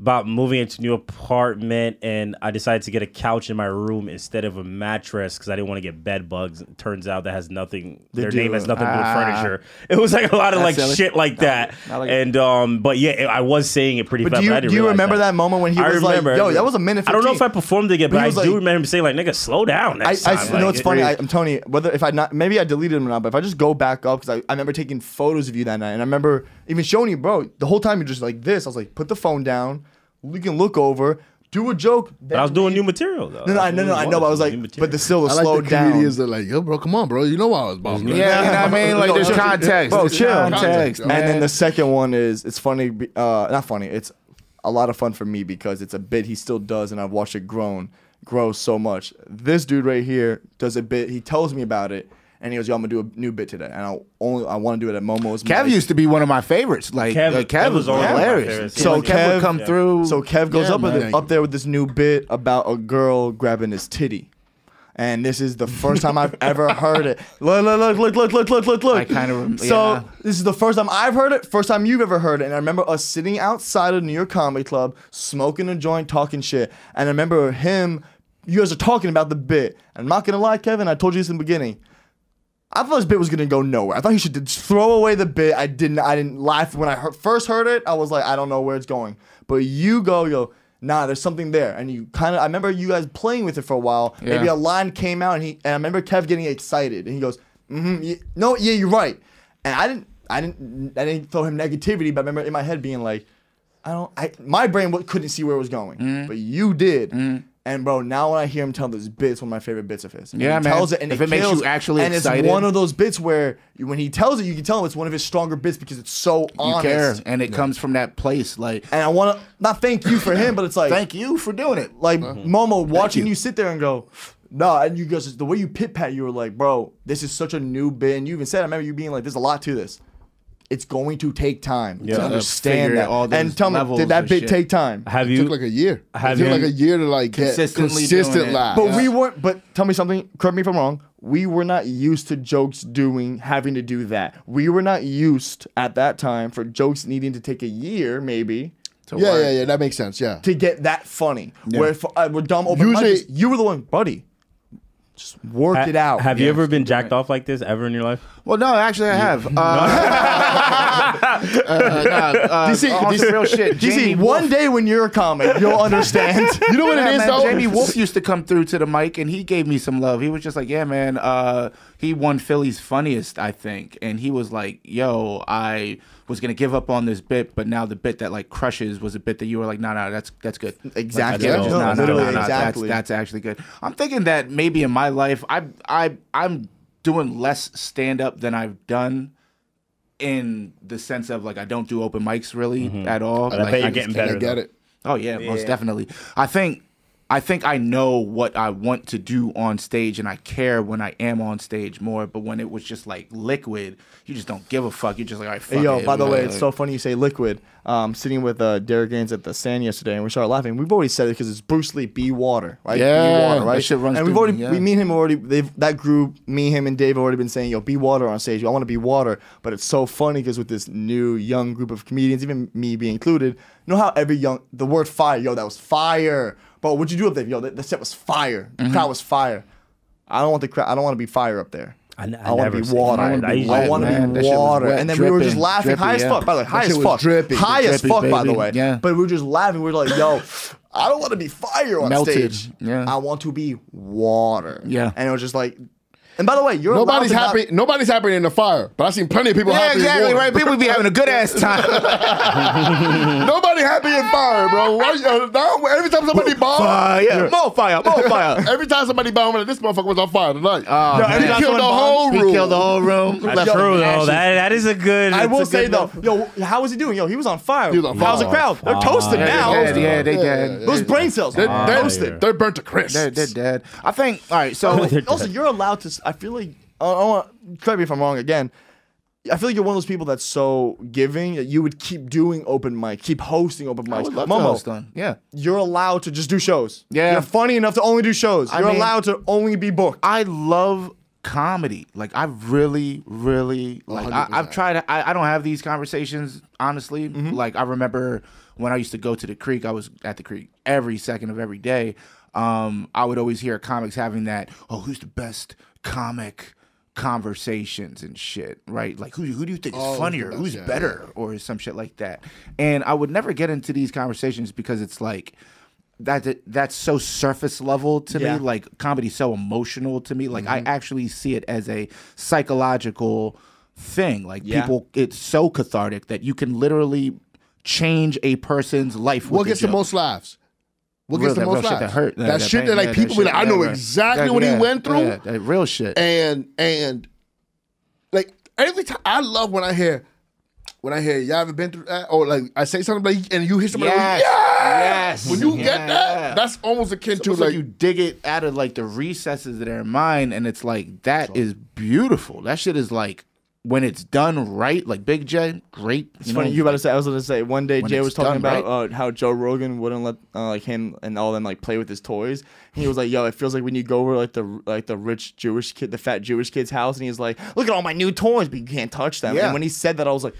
about moving into a new apartment, and I decided to get a couch in my room instead of a mattress because I didn't want to get bed bugs. It turns out that has nothing. They their do. name has nothing ah. to do with furniture. It was like a lot of That's like silly. shit like no, that. Like and um, but yeah, it, I was saying it pretty. But fast, do you, but I didn't do you remember that. that moment when he I was remember, like, "Yo, that was a minute." fifteen. I don't know if I performed it, but, but I do like, remember him saying like, "Nigga, slow down." Next I, I, time. I like, know it's it, funny. I, I'm Tony. Whether if I not maybe I deleted him or not, but if I just go back up because I, I remember taking photos of you that night, and I remember even showing you, bro. The whole time you're just like this. I was like, put the phone down. We can look over, do a joke. But I was doing new material though. No, no, I, no, no, I know. I was like, but the still was slowed down. I like the comedians that are like, yo, bro, come on, bro. You know I was bombing. Yeah, yeah, you know what I mean? Like, no, there's context. Bro, chill. Context. And then the second one is, it's funny, uh, not funny. It's a lot of fun for me because it's a bit he still does, and I've watched it grown. grows so much. This dude right here does a bit. He tells me about it. And he goes, "Yo, I'm gonna do a new bit today, and I only I want to do it at Momo's." Kev used to be one of my favorites. Like Kev, like Kev, Kev was hilarious. So like Kev, Kev would come yeah. through. So Kev goes yeah, up with, up there with this new bit about a girl grabbing his titty, and this is the first time I've ever heard it. Look, look, look, look, look, look, look, look. I kind of yeah. So this is the first time I've heard it. First time you've ever heard it. And I remember us sitting outside of New York Comedy Club, smoking a joint, talking shit. And I remember him. You guys are talking about the bit. And I'm not gonna lie, Kevin. I told you this in the beginning. I thought this bit was gonna go nowhere. I thought he should just throw away the bit. I didn't. I didn't laugh when I heard, first heard it. I was like, I don't know where it's going. But you go, yo, nah, there's something there. And you kind of. I remember you guys playing with it for a while. Yeah. Maybe a line came out, and he. And I remember Kev getting excited, and he goes, mm-hmm, yeah, no, yeah, you're right. And I didn't. I didn't. I didn't throw him negativity, but I remember in my head being like, I don't. I my brain couldn't see where it was going, mm. but you did. Mm. And bro, now when I hear him tell this bit, it's one of my favorite bits of his. And yeah, he man. Tells it, and if it, it makes kills, you actually and excited, and it's one of those bits where when he tells it, you can tell him it's one of his stronger bits because it's so honest. You care, and it yeah. comes from that place. Like, and I want to not thank you for him, but it's like thank you for doing it. Like uh-huh. Momo, watching you. you sit there and go, nah, and you guys, the way you pit pat, you were like, bro, this is such a new bit. And you even said, I remember you being like, there's a lot to this. It's going to take time yeah. to understand that. All and tell me, did that bit shit. take time? Have you, it took like a year. Have it took you like a year to like consistently get consistent live. But yeah. we weren't. But tell me something. Correct me if I'm wrong. We were not used to jokes doing having to do that. We were not used at that time for jokes needing to take a year, maybe. To yeah, work, yeah, yeah. That makes sense. Yeah. To get that funny, yeah. where for, uh, we're dumb open usually, you were the one, buddy. Just work ha it out. Have yeah, you ever been jacked right. off like this ever in your life? Well, no, actually I have. Uh, uh, nah, uh, D C, oh, D C, real shit. D C, one day when you're a comic, you'll understand. You know what yeah, it is, man, though? Jamie Wolf used to come through to the mic, and he gave me some love. He was just like, yeah, man, uh, he won Philly's Funniest, I think. And he was like, yo, I was going to give up on this bit, but now the bit that, like, crushes was a bit that you were like, no, nah, no, nah, that's that's good. Exactly. Like, that's yeah, no, no, no, no, no, exactly. That's, that's actually good. I'm thinking that maybe in my life, I, I, I'm doing less stand-up than I've done in the sense of, like, I don't do open mics really mm-hmm. at all. I like, bet you're getting better. I get it. Oh, yeah, yeah, most definitely. I think... I think I know what I want to do on stage, and I care when I am on stage more. But when it was just like liquid, you just don't give a fuck. You're just like, all right, fuck hey, yo, it. By the way, it's so funny you say liquid. Um, sitting with uh, Derek Gaines at the Sand yesterday, and we started laughing. We've already said it because it's Bruce Lee, be water, right? Yeah, be water, right? That shit runs and we've already, me, yeah. we, me and him already, they've, that group, me, him, and Dave have already been saying, yo, be water on stage. I want to be water. But it's so funny because with this new young group of comedians, even me being included, you know how every young, the word fire, yo, that was fire. Bro, what'd you do up there? Yo, the set was fire. The mm-hmm. crowd was fire. I don't want the crowd. I don't want to be fire up there. I, I, I want to be water. I want to be water. Wet, man, be water. Wet, and then dripping, we were just laughing, drippy, high as yeah. fuck. By the way, high as fuck. Drippy, high drippy, as fuck, baby. By the way. Yeah. But we were just laughing. We were like, yo, I don't want to be fire on Melted. Stage. Yeah. I want to be water. Yeah. And it was just like. And by the way, you're nobody's happy. Not... Nobody's happy in the fire, but I've seen plenty of people. Yeah, happy exactly in water. Right. People be having a good ass time. Nobody happy in fire, bro. Why, uh, now, every time somebody bombs, fire, more fire, more fire. Every time somebody bombs, like, this motherfucker was on fire tonight. Oh, yo, every he time killed the whole room. He killed the whole room. That's true, though. That, that is a good. I will say though, yo, how was he doing? Yo, he was on fire. He was on fire. How's the crowd? They're oh, toasted now. Dead, yeah, they dead. Those brain cells, they're toasted. They're burnt to crisp. They're dead. I think. All right. So also, you're allowed to. I feel like, I don't want, correct me if I'm wrong again, I feel like you're one of those people that's so giving that you would keep doing open mic, keep hosting open mics. I would love Momo, to host on. Yeah. You're allowed to just do shows. Yeah. You're funny enough to only do shows. You're I mean, allowed to only be booked. I love comedy. Like, I really, really, like, I, I've tried, I, I don't have these conversations, honestly. Mm-hmm. Like, I remember when I used to go to the Creek, I was at the Creek every second of every day. Um, I would always hear comics having that, oh, who's the best comic conversations and shit, right? Like, who, who do you think is oh, funnier? Who's yeah, better? Yeah. Or some shit like that. And I would never get into these conversations because it's like, that, that that's so surface level to yeah. me. Like, comedy's so emotional to me. Like, mm-hmm. I actually see it as a psychological thing. Like, yeah. people, it's so cathartic that you can literally change a person's life. What gets the most laughs? What gets the most laughs? Shit that hurt. That, that, that shit pain. That like yeah, people that be like, I know yeah, exactly that, what yeah, he went through. Yeah, that real shit. And and like every time, I love when I hear when I hear y'all haven't been through that, or like I say something like, and you hear somebody, yes. like, yeah. Yes. When you yeah. get that, that's almost akin it's to like, like you dig it out of like the recesses of their mind, and it's like that is beautiful. That shit is like when it's done right, like Big J, great. It's you funny know, you about to say. I was gonna say one day Jay was talking about right. uh, how Joe Rogan wouldn't let uh, like him and all of them like play with his toys. And he was like, "Yo, it feels like when you go over like the like the rich Jewish kid, the fat Jewish kid's house, and he's like, look at all my new toys, but you can't touch them." Yeah. And when he said that, I was like,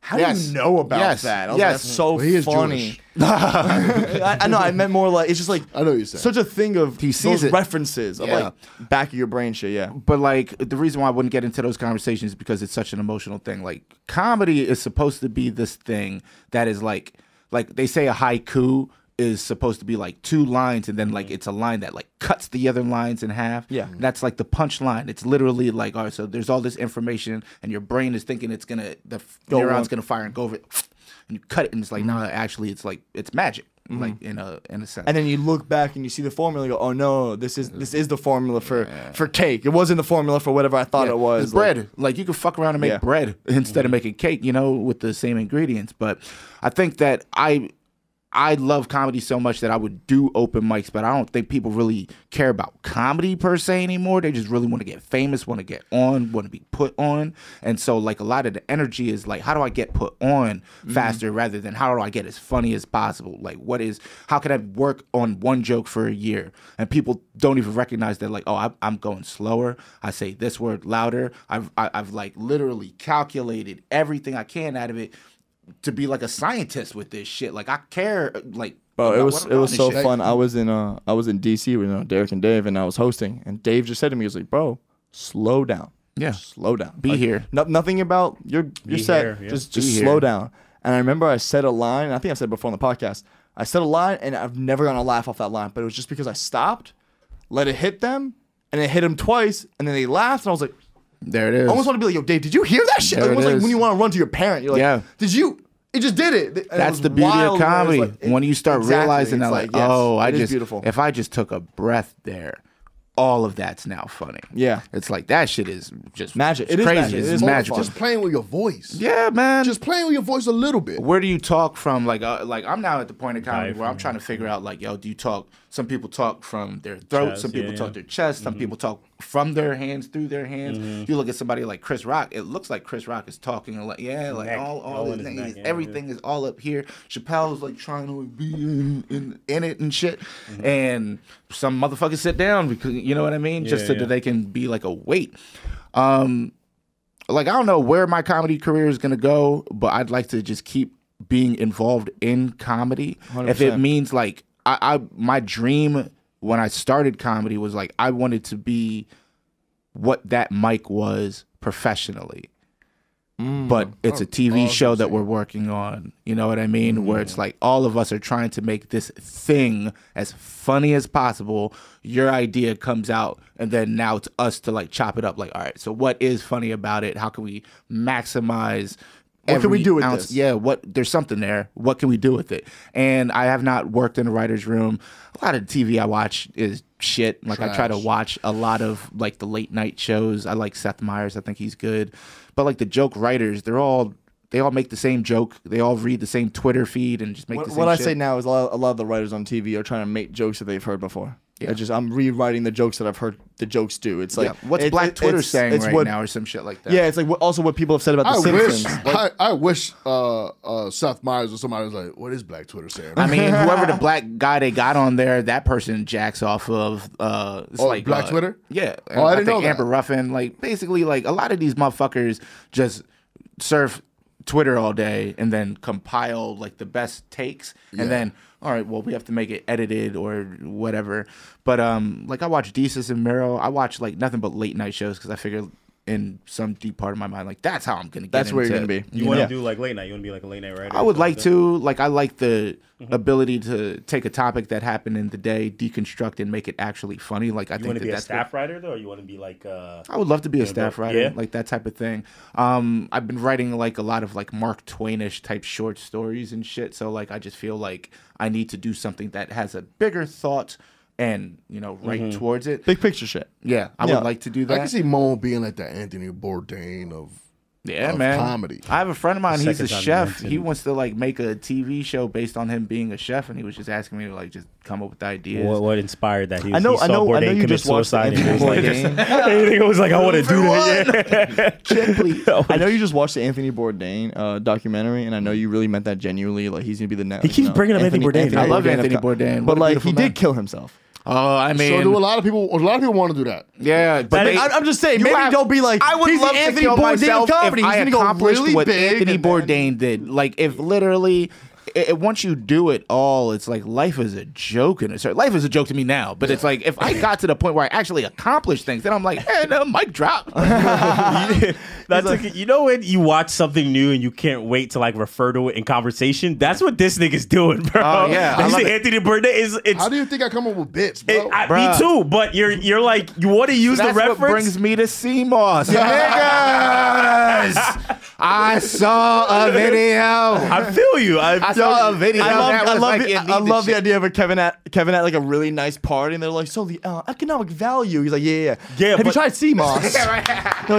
How yes. do you know about yes. that? I was yes. like, that's so well, he is funny. I, I know. I meant more like it's just like I know you said such a thing of he sees those it. references yeah. of like back of your brain shit. Yeah, but like the reason why I wouldn't get into those conversations is because it's such an emotional thing. Like comedy is supposed to be this thing that is like like they say a haiku is supposed to be like two lines and then like it's a line that like cuts the other lines in half. Yeah, and that's like the punchline. It's literally like, all right, so there's all this information and your brain is thinking it's gonna the go neuron's on. gonna fire and go over it, and you cut it and it's like, mm -hmm. no, nah, actually it's like it's magic. Like in a in a sense, and then you look back and you see the formula. And you go, oh no, this is this is the formula for yeah. for cake. It wasn't the formula for whatever I thought yeah. it was. It's bread, like, like you could fuck around and make yeah. bread instead of making cake, you know, with the same ingredients. But I think that I. I love comedy so much that I would do open mics, but I don't think people really care about comedy per se anymore. They just really want to get famous, want to get on, want to be put on. And so like a lot of the energy is like, how do I get put on faster mm-hmm. rather than how do I get as funny as possible? Like what is, how can I work on one joke for a year? And people don't even recognize that like, oh, I, I'm going slower. I say this word louder. I've, I, I've like literally calculated everything I can out of it. To be like a scientist with this shit, like I care, like. Bro, it was it was so shit. fun. I was in uh I was in D C with you know, Derek and Dave, and I was hosting, and Dave just said to me, he was like, "Bro, slow down, yeah, slow down, be like, here, no, nothing about your your be set, here, yeah. just just be slow here. down." And I remember I said a line, and I think I said it before on the podcast. I said a line, and I've never gotten a laugh off that line, but it was just because I stopped, let it hit them, and it hit them twice, and then they laughed, and I was like. There it is. I almost want to be like, yo, Dave, did you hear that shit? Like, almost like when you want to run to your parent, you're like, yeah. did you? It just did it. And that's it the beauty of comedy. Like, it, when you start exactly. realizing that, like, like yes, oh, I just, beautiful. if I just took a breath there, all of that's now funny. Yeah. It's like, that shit is just magic. It is crazy. Magic. It is magic. Just playing with your voice. Yeah, man. Just playing with your voice a little bit. Where do you talk from? Like, uh, like I'm now at the point of comedy where I'm trying to figure out, like, yo, do you talk? Some people talk from their throat. Chest, some people yeah, talk yeah. their chest. Some mm-hmm. people talk from their hands, through their hands. Mm-hmm. You look at somebody like Chris Rock. It looks like Chris Rock is talking like, yeah, like neck, all, all, all his things, neck, yeah, everything yeah. is all up here. Chappelle's like trying to be in, in, in it and shit. Mm-hmm. And some motherfuckers sit down because you know what I mean, yeah, just so yeah. that they can be like a weight. Um, like I don't know where my comedy career is gonna go, but I'd like to just keep being involved in comedy one hundred percent. If it means like. I, I my dream when I started comedy was like I wanted to be what that mic was professionally, mm. but it's oh, a T V oh, show that we're working on. You know what I mean? Mm. Where it's like all of us are trying to make this thing as funny as possible. Your idea comes out, and then now it's us to like chop it up. Like, all right, so what is funny about it? How can we maximize? What can we do with ounce, this? Yeah, what there's something there. What can we do with it? And I have not worked in a writer's room. A lot of T V I watch is shit. Like Trash. I try to watch a lot of like the late night shows. I like Seth Meyers. I think he's good. But like the joke writers, they're all they all make the same joke. They all read the same Twitter feed and just make what, the same. What I shit. say now is a lot, a lot of the writers on T V are trying to make jokes that they've heard before. Yeah. I just I'm rewriting the jokes that I've heard the jokes do. It's like yeah. what's it, Black it, Twitter it's, saying it's right what, now or some shit like that. Yeah, it's like what, also what people have said about the I Simpsons. Wish, like, I, I wish uh, uh, Seth Meyers or somebody was like, what is Black Twitter saying? I mean, whoever the black guy they got on there, that person jacks off of. Uh, it's oh, like Black uh, Twitter. Yeah, oh, I, I didn't think know Amber that. Ruffin. Like basically, like a lot of these motherfuckers just surf Twitter all day and then compile like the best takes yeah. and then. All right, well, we have to make it edited or whatever. But, um, like, I watch Desus and Mero. I watch, like, nothing but late-night shows because I figure in some deep part of my mind, like, that's how I'm going to get That's into, where you're going to be. You, you want to do, like, late-night. You want to be, like, a late-night writer? I would like to. Like, I like the mm-hmm. ability to take a topic that happened in the day, deconstruct, and make it actually funny. Like, I you think that that's... You want to be a staff writer, though, or you want to be, like... Uh, I would love to be a staff know, writer, yeah. like, that type of thing. Um, I've been writing, like, a lot of, like, Mark Twain-ish type short stories and shit. So, like, I just feel like... I need to do something that has a bigger thought and, you know, right mm-hmm. towards it. Big picture shit. Yeah, I yeah. would like to do that. I can see Momo being like the Anthony Bourdain of Yeah, man. Comedy. I have a friend of mine. He's a chef. He wants to like make a T V show based on him being a chef, and he was just asking me to like just come up with ideas. What, what inspired that? He was, I know. He I know. I know. You just watched the Anthony Bourdain. It was like, I want to do that. Check, please. I know you just watched the Anthony Bourdain uh, documentary, and I know you really meant that genuinely. Like he's gonna be the next. He keeps you know, bringing up Anthony, Anthony Bourdain. Anthony I love Anthony Bourdain, but like he man. did kill himself. Oh, I mean, so do a lot of people. A lot of people want to do that. Yeah, but they, I'm just saying, maybe have, don't be like. I would he's love Anthony to kill myself comedy. If he's I accomplished really what Anthony Bourdain did. Like, if literally, it, once you do it all, it's like life is a joke. And life is a joke to me now. But yeah. it's like if I got to the point where I actually accomplished things, then I'm like, hey, no, mic drop. That's like, like, you know, when you watch something new and you can't wait to like refer to it in conversation. That's what this nigga's doing, bro. Oh uh, yeah, I love Anthony Bourdain is. It's, how do you think I come up with bitch, bro? It, I, me too. But you're you're like you want to use so the reference. That's what brings me to Sea Moss. Yeah. Niggas. I saw a video. I feel you. I, I saw a video. I love, that I love, like, the, I love the idea of a Kevin at Kevin at like a really nice party, and they're like, "So the uh, economic value." He's like, "Yeah, yeah, yeah." Have you tried Sea Moss? Oh yeah. Or,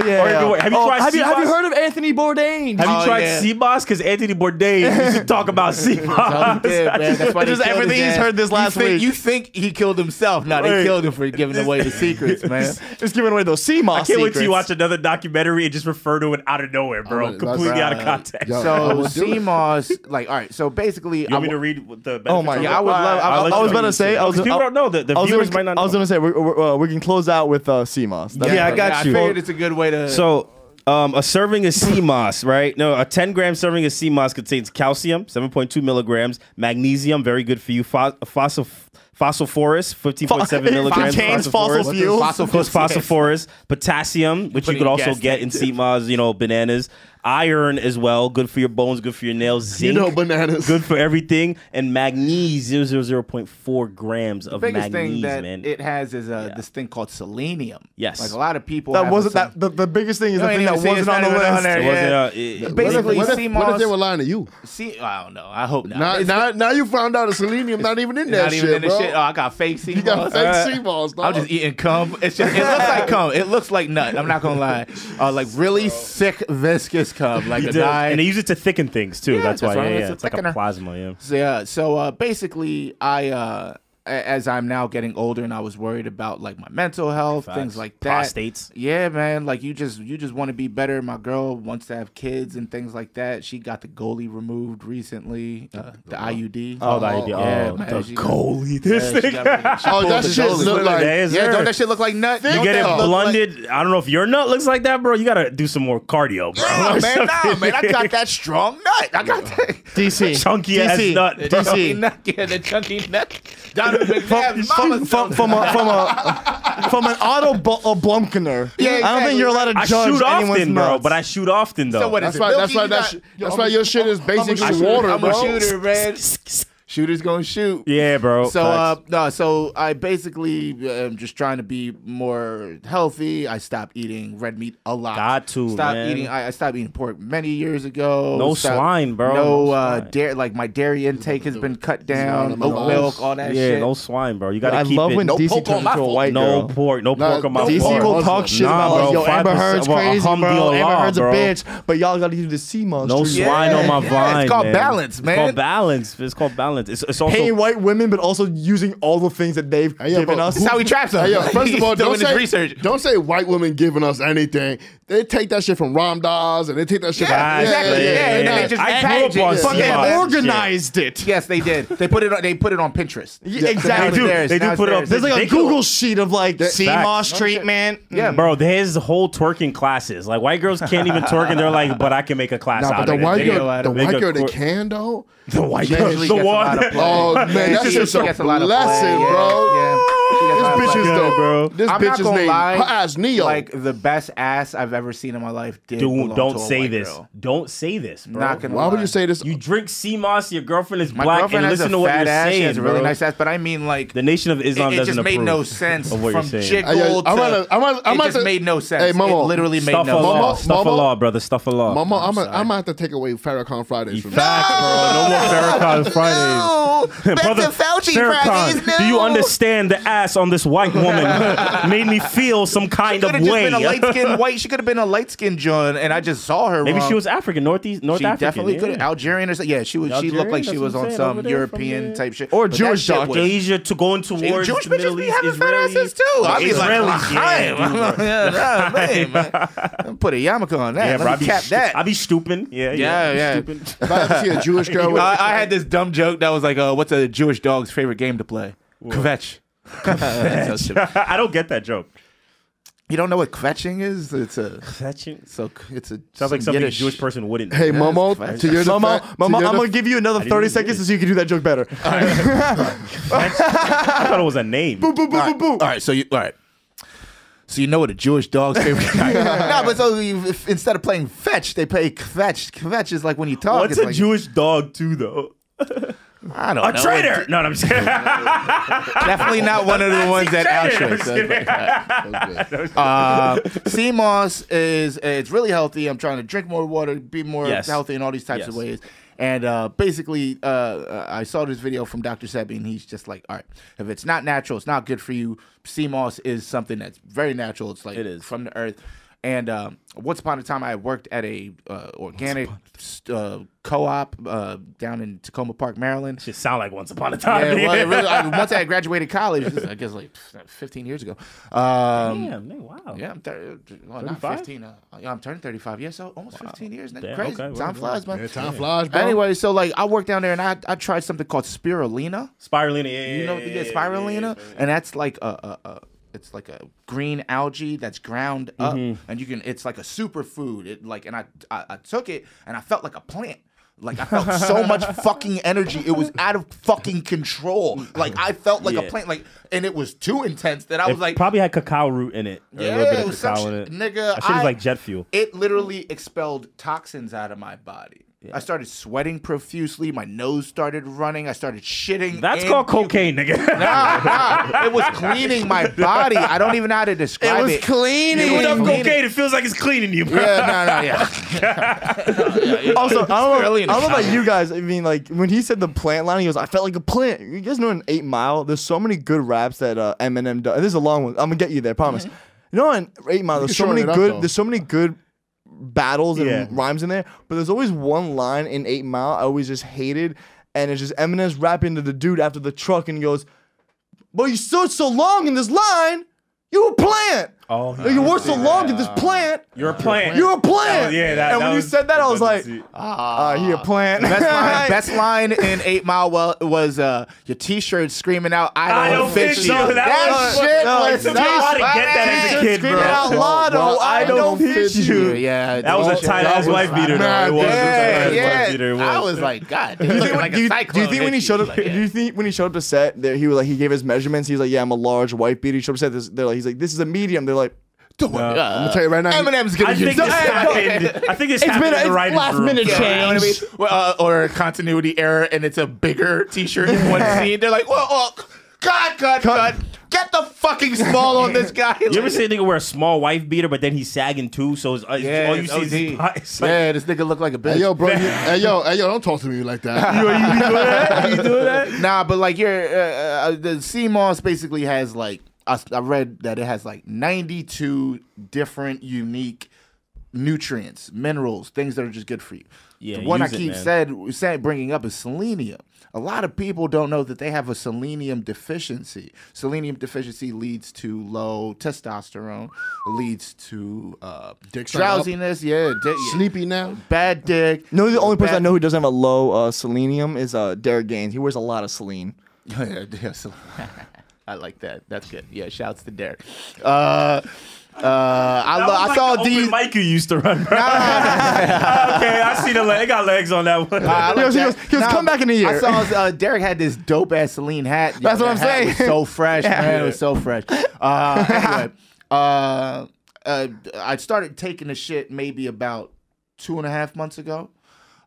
yeah. Have you oh, tried? Have you, have you heard of Anthony Bourdain? Have you oh, tried Sea yeah. Moss? Because Anthony Bourdain used to talk about Sea Moss. Just everything he's heard this last you think, week. You think he killed himself? No, they killed him for giving away the secrets, man. Just giving away those Sea Moss. I can't wait till you watch another documentary and just refer to it out of nowhere, bro. Completely right. out of context. Yo, so Sea Moss, like, all right. So basically, you want I me to read the. Oh my god! Yeah, I would love. I, I, I was about to say. I was. People don't know that the viewers gonna, might not. Know. I was going to say we're, we're, uh, we can close out with uh, Sea Moss. Yeah, yeah, I got yeah, you. I figured it's a good way to. So, um, a serving of Sea Moss, right? No, a ten gram serving of Sea Moss contains calcium, seven point two milligrams, magnesium, very good for you, pho fossil. Phosphorus, fifteen point seven milligrams. Contains fossil fuels. Fossil fuels. Phosphorus, potassium, which you could also get in sea moss, you know, bananas. Iron as well, good for your bones, good for your nails. Zinc, you know, bananas, good for everything. And magnesium, zero point four grams of magnesium. The biggest thing that man. it has is uh, yeah. this thing called selenium. Yes, like a lot of people. That wasn't that. The, the biggest thing is the thing that wasn't on the list. Basically, sea moss. What if they were lying to you? See, I don't know. I hope not. Now, now you found out the selenium not even in that shit, bro. Oh, I got fake sea balls. You got fake uh, sea balls, dog. I'm just eating cum. It's just, it looks like cum. It looks like nut. I'm not going to lie. Uh, like really so. sick, viscous cum. Like a dye. And they use it to thicken things, too. Yeah, that's, that's why. Yeah, yeah. It's, it's like a plasma, yeah. So, yeah, so uh, basically, I... Uh, as I'm now getting older, and I was worried about like my mental health, Facts. things like that. Prostates. Yeah, man. Like you just you just want to be better. My girl wants to have kids and things like that. She got the goalie removed recently. Uh, the I U D. Oh, the I U D. Yeah, oh, man, the goalie. This yeah, thing. Got, oh, that shit look like. Yeah, don't that shit look like nut? You get it blunted. Like, I don't know if your nut looks like that, bro. You gotta do some more cardio, bro. Yeah, man, nah, man. I got that strong nut. I got that D C chunky D C. ass nut. Bro. D C. Yeah, the chunky nut. From, from, from, from, a, from, a, from an auto Blumpkiner. Yeah, exactly. I don't think you're allowed to judge I shoot anyone's often, nuts. bro, but I shoot often, though. So what that's, is why, that's, why that's, got, that's why your shit is basically I'm water, I'm bro. I'm a shooter, man. Shooters gonna shoot. Yeah, bro. So, uh, no, so I basically am just trying to be more healthy. I stopped eating red meat a lot. Got to, Stop eating. I, I stopped eating pork many years ago. No stopped, swine, bro. No, no uh, dairy. Like my dairy intake has been cut down. No oat milk, all that yeah, shit. Yeah, no swine, bro. You gotta I keep love it. When no D C turns into a white girl. No pork, no nah, pork on my D C pork. will talk shit nah, about like, yo, Amber Heard's crazy, bro. bro. Amber Heard's a bitch, but y'all gotta do the sea monster. No swine on my vine. It's called balance, man. It's called balance. It's called balance. It's, it's also paying white women, but also using all the things that they've hey, given yo, us. That's how he traps them. Hey, yo, first of all, don't say, research. don't say white women giving us anything. They take that shit from Ram Dass and they take that shit yeah, from exactly. Yeah, yeah, yeah, yeah. yeah. And they just packaged it. They organized it. Yes, they did. They put it on, they put it on Pinterest. Yeah, exactly. So they do, they do put it up. There's like they a Google go. sheet of like sea moss treatment. Okay. Yeah, bro, there's whole twerking classes. Like white girls can't even twerk and they're like, but I can make a class out of it. The white girl they can though. The white girl Oh man, that's just a blessing, bro. Yeah. Yeah. This bitch is dope, bro. This I'm bitch is named lie, her ass Neo. Like the best ass I've ever seen in my life. Did Dude, don't to say this. Girl. Don't say this, bro. Not gonna Why lie. would you say this? You drink sea moss. Your girlfriend is my black, girlfriend and listen to what you're ass, saying. She has a really bro. nice ass, but I mean, like the Nation of Islam it, it doesn't approve. It just made no sense of what you're saying. It just made no sense. It literally made no sense. Stuff a law, brother. Stuff a law. Mama, I'm gonna have to take away Farrakhan Fridays. No more Farrakhan Fridays. No. no. Brother Fauci Farrakhan, no. Do you understand the ass on this white woman made me feel some kind of way? She could have been a light-skinned white. She could have been a light-skinned John, and I just saw her. Maybe wrong. She was African, Northeast, North she African. She definitely yeah. could have. Algerian or something. Yeah, she was. Algerian, she looked like she was on some European type shit. Or but Jewish doctor. Asia to going towards Jewish the Middle East. Jewish bitches be having fat asses too. I'd be like, yeah, man. Put a yarmulke on that. Yeah, bro, cap that. I be stupid. Yeah, yeah, yeah. Stupid. If I ever see a Jewish girl, I, I had this dumb joke that was like, uh, "What's a Jewish dog's favorite game to play?" Kvetch. I don't get that joke. You don't know what kvetching is? It's a kvetching. So it's a sounds like something Yiddish. A Jewish person wouldn't. Hey, Momo, to your Momo, Momo, I'm gonna give you another thirty seconds so you can do that joke better. All right. I thought it was a name. Boo, boo, boo, boo, boo. All right, so you all right. So you know what a Jewish dog's favorite guy is. No, but so you, if, instead of playing fetch, they play kvetch. Kvetch is like when you talk. What's it's a like, Jewish dog too, though? I don't a know. A traitor! No, no, I'm just kidding. Definitely not one of the ones that Auschwitz. Sea Moss is it's really healthy. I'm trying to drink more water, be more yes. healthy in all these types yes. of ways. And uh, basically, uh, I saw this video from Doctor Sebi, and he's just like, all right, if it's not natural, it's not good for you. Sea Moss is something that's very natural. It's like it is. From the earth. And um, once upon a time, I worked at a uh, organic uh, co-op uh, down in Tacoma Park, Maryland. It should sound like once upon a time. Yeah, well, it really, I, once I graduated college, I guess like fifteen years ago. Um, Damn, man, wow. Yeah, I'm well, not fifteen. Uh, I'm turning thirty-five. Yeah, so almost wow. fifteen years. That's crazy. Okay, time flies, man. Yeah, time flies, bro. Anyway, so like I worked down there, and I I tried something called Spirulina. Spirulina, yeah, you know, yeah, yeah, yeah Spirulina, yeah, yeah, yeah. And that's like a. a, a It's like a green algae that's ground up, mm-hmm. and you can. It's like a superfood. It like, and I, I, I took it, and I felt like a plant. Like I felt so much fucking energy. It was out of fucking control. Like I felt like yeah. a plant. Like, and it was too intense that I it was like, probably had cacao root in it. Or yeah, a little bit of it was cacao in it. Nigga, that shit was like jet fuel. It literally expelled toxins out of my body. Yeah. I started sweating profusely. My nose started running. I started shitting. That's called cocaine, nigga. Nah, nah. It was cleaning my body. I don't even know how to describe it. It was cleaning. You up cocaine, it feels like it's cleaning you, bro. Yeah, no, no, yeah. no, yeah, yeah. Also, I don't know, I don't know about you guys. I mean, like, when he said the plant line, he goes, I felt like a plant. You guys know in eight mile, there's so many good raps that uh, Eminem does. This is a long one. I'm going to get you there, I promise. Mm-hmm. You know, in eight mile, there's so many good, up, there's so many good battles and yeah. rhymes in there, but there's always one line in eight mile I always just hated, and it's just Eminem's rapping to the dude after the truck, and he goes, well, you stood so long in this line, you a plant. Oh, no, you were so long in this plant. You're a plant. You're a plant. Oh, yeah, that, and that when was, you said that, I was like, ah, uh, he a plant. The best line, best line in Eight Mile well, was uh, your T-shirt screaming out, "I don't, I don't fit, fit you." That, that shit no, was not funny. To get that as a kid, bro. Out loud, well, well, I, I don't, don't fit you. you. Yeah, that was a tight ass wife beater. It was. Yeah, yeah. I was like, God. Do you think when he showed up? Do you think when he showed up to set, that he was like, he gave his measurements. He's like, yeah, I'm a large wife beater. He showed up to set. They're like, he's like, this is a medium. They're like, don't worry. Uh, I'm gonna tell you right now. Eminem's gonna do it. I think this happened in the writing room. Last minute change, yeah, you know what I mean? Well, uh, or a continuity error, and it's a bigger T-shirt in one scene. They're like, well, oh, cut, cut, cut. Get the fucking small on this guy. You ever see a nigga wear a small wife beater, but then he's sagging too? So it's, uh, yeah, all you see is his eyes. Yeah, this nigga look like a bitch. Hey, yo, bro. You, hey, yo, hey, yo, don't talk to me like that. you, you do that? You do that? Nah, but like, you're, uh, uh, the Sea Moss basically has like, I, I read that it has like ninety-two different unique nutrients, minerals, things that are just good for you. Yeah, the one I keep it, said, said bringing up is selenium. A lot of people don't know that they have a selenium deficiency. Selenium deficiency leads to low testosterone, leads to uh, dick drowsiness, yeah, dick, sleepy now, bad dick. No, the only person I know who doesn't have a low uh, selenium is uh, Derek Gaines. He wears a lot of selene. yeah, yeah, selenium. I like that. That's good. Yeah, shouts to Derek. Uh, uh, I, that was I like saw the open mic you used to run. Nah, nah, nah, nah. Okay, I see the leg. It got legs on that one. Uh, I like he was, that. He was, he was nah, come back in a year. I saw uh, Derek had this dope ass Celine hat. That's yo, what I'm saying. Was so fresh, yeah, man. It was so fresh. Uh, anyway, uh, uh, I started taking the shit maybe about two and a half months ago.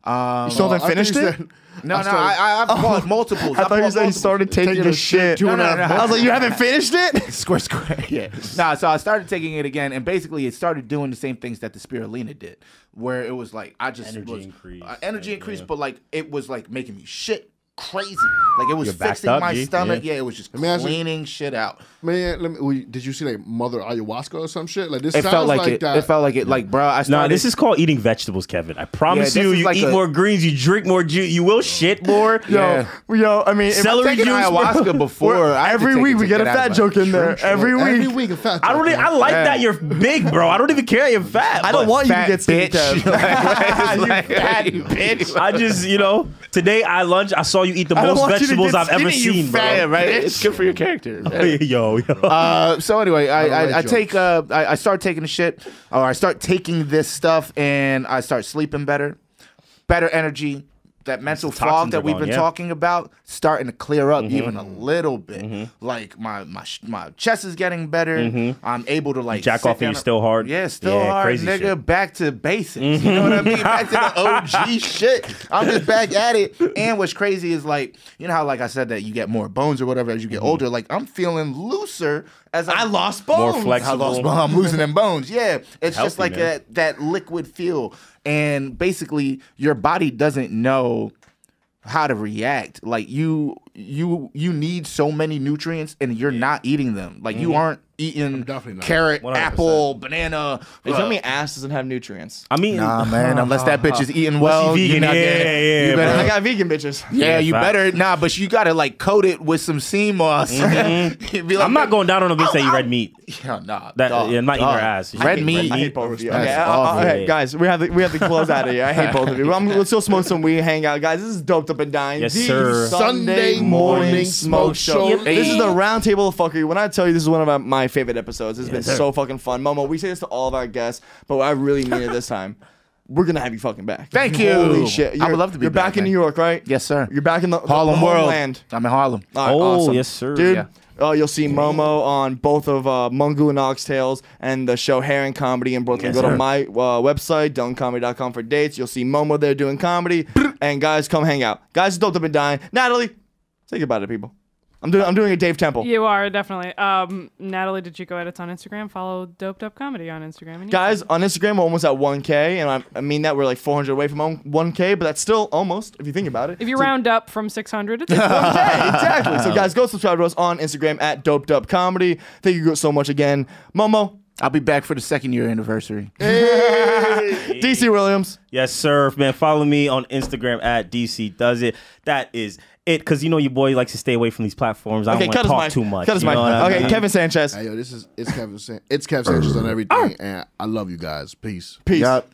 Um, you still haven't finished it? Said, no, I no, started, I, I've bought oh, multiples. I, I thought you said you started taking, taking a shit. No, no, no, no. I was like, you haven't finished it? Square, square. Yeah. Nah, so I started taking it again, and basically it started doing the same things that the Spirulina did, where it was like, I just energy was, increase. Uh, energy yeah, increase, yeah. But like, it was like making me shit crazy. Like, it was You're fixing up, my G. stomach. Yeah. yeah, it was just cleaning you, shit out. Man, let me, did you see like Mother Ayahuasca or some shit? Like this. It sounds felt like, like it. That. It felt like it. Like, bro, I started. Nah, this is called eating vegetables, Kevin. I promise yeah, you, you like eat a, more greens, you drink more juice, you will shit more. Yo, yeah. yo, I mean, celery juice. Ayahuasca before every week we get a fat joke in there. Every week, every week a fat. I don't. I like that you're big, bro. I don't even care you're fat. I don't want you to get sick. Bitch. I just, you know, today I lunch. I saw you eat the most vegetables I've ever seen, bro. Right? It's good for your character. Yo, yo. Uh, so anyway, I, I, I take uh, I, I start taking the shit, or I start taking this stuff, and I start sleeping better, better energy. That mental fog that we've been yeah. talking about starting to clear up mm-hmm. even a little bit. Mm-hmm. Like my my my chest is getting better. Mm-hmm. I'm able to like jack off. And you're still hard. Yeah, still yeah, hard, nigga. Shit. Back to basics. Mm-hmm. You know what I mean? Back to the O G shit. I'm just back at it. And what's crazy is like, you know how like I said that you get more bones or whatever as you get mm-hmm. older. Like I'm feeling looser as I, I lost bones. More flexible. I lost bones. I'm losing them bones. Yeah, it's Healthy, just like that that liquid feel. And basically, your body doesn't know how to react. Like you, you, you need so many nutrients, and you're yeah. not eating them. Like mm-hmm. you aren't eating not. carrot, one hundred percent. Apple, banana. You tell me ass doesn't have nutrients. I mean, nah, man. Unless that bitch is eating well, you not getting it. Yeah, yeah, I got vegan bitches. Yeah, yeah you right. better nah, but you gotta like coat it with some sea moss. Mm-hmm. like, I'm not going down on a bitch oh, that you red meat. Yeah, nah. That, dog, yeah, not eating her ass. Red, red meat. I hate both of you. Okay, I, I, I, hey, guys, we have the, we have to close out of here. I hate both of you. But I'm, let's still smoke some weed, hang out, guys. This is Doped Up and Dying. Yes, sir. Sunday morning smoke show. This is the round table of fuckery. When I tell you, this is one of my favorite episodes. It's yeah, been sir. so fucking fun. Momo, we say this to all of our guests, but I really mean it this time. We're gonna have you fucking back. Thank you. Holy shit. You're, I would love to be You're back, back in New York, right? Yes, sir. You're back in the Harlem the world. Land. I'm in Harlem. All right, oh, awesome. Yes, sir. Dude, yeah. uh, you'll see Momo on both of uh, Mungo and Oxtails and the show Hair and Comedy in Brooklyn. Yes, Go sir. to my uh, website, dylan comedy dot com for dates. You'll see Momo there doing comedy. And guys, come hang out. Guys, Doped Up and Dying. Natalie, say goodbye to people. I'm doing, I'm doing a Dave Temple. You are, definitely. Um, Natalie DeChico edits on Instagram. Follow Doped Up Comedy on Instagram. And Guys, on Instagram, we're almost at one K. And I, I mean that we're like four hundred away from one K, but that's still almost, if you think about it. If you so, round up from six hundred, it's one K. Exactly. So, guys, go subscribe to us on Instagram at Doped Up Comedy. Thank you so much again. Momo. I'll be back for the second year anniversary. Hey. D C Williams. Yes, sir. Man, follow me on Instagram at D C Does It. That is it, because you know your boy likes to stay away from these platforms. I okay, don't want to talk too much. Cut his mic. Okay, I mean? Kevin Sanchez. Hey, yo, this is, it's Kevin San it's Kevin Sanchez on everything, and I love you guys. Peace. Peace. Yep.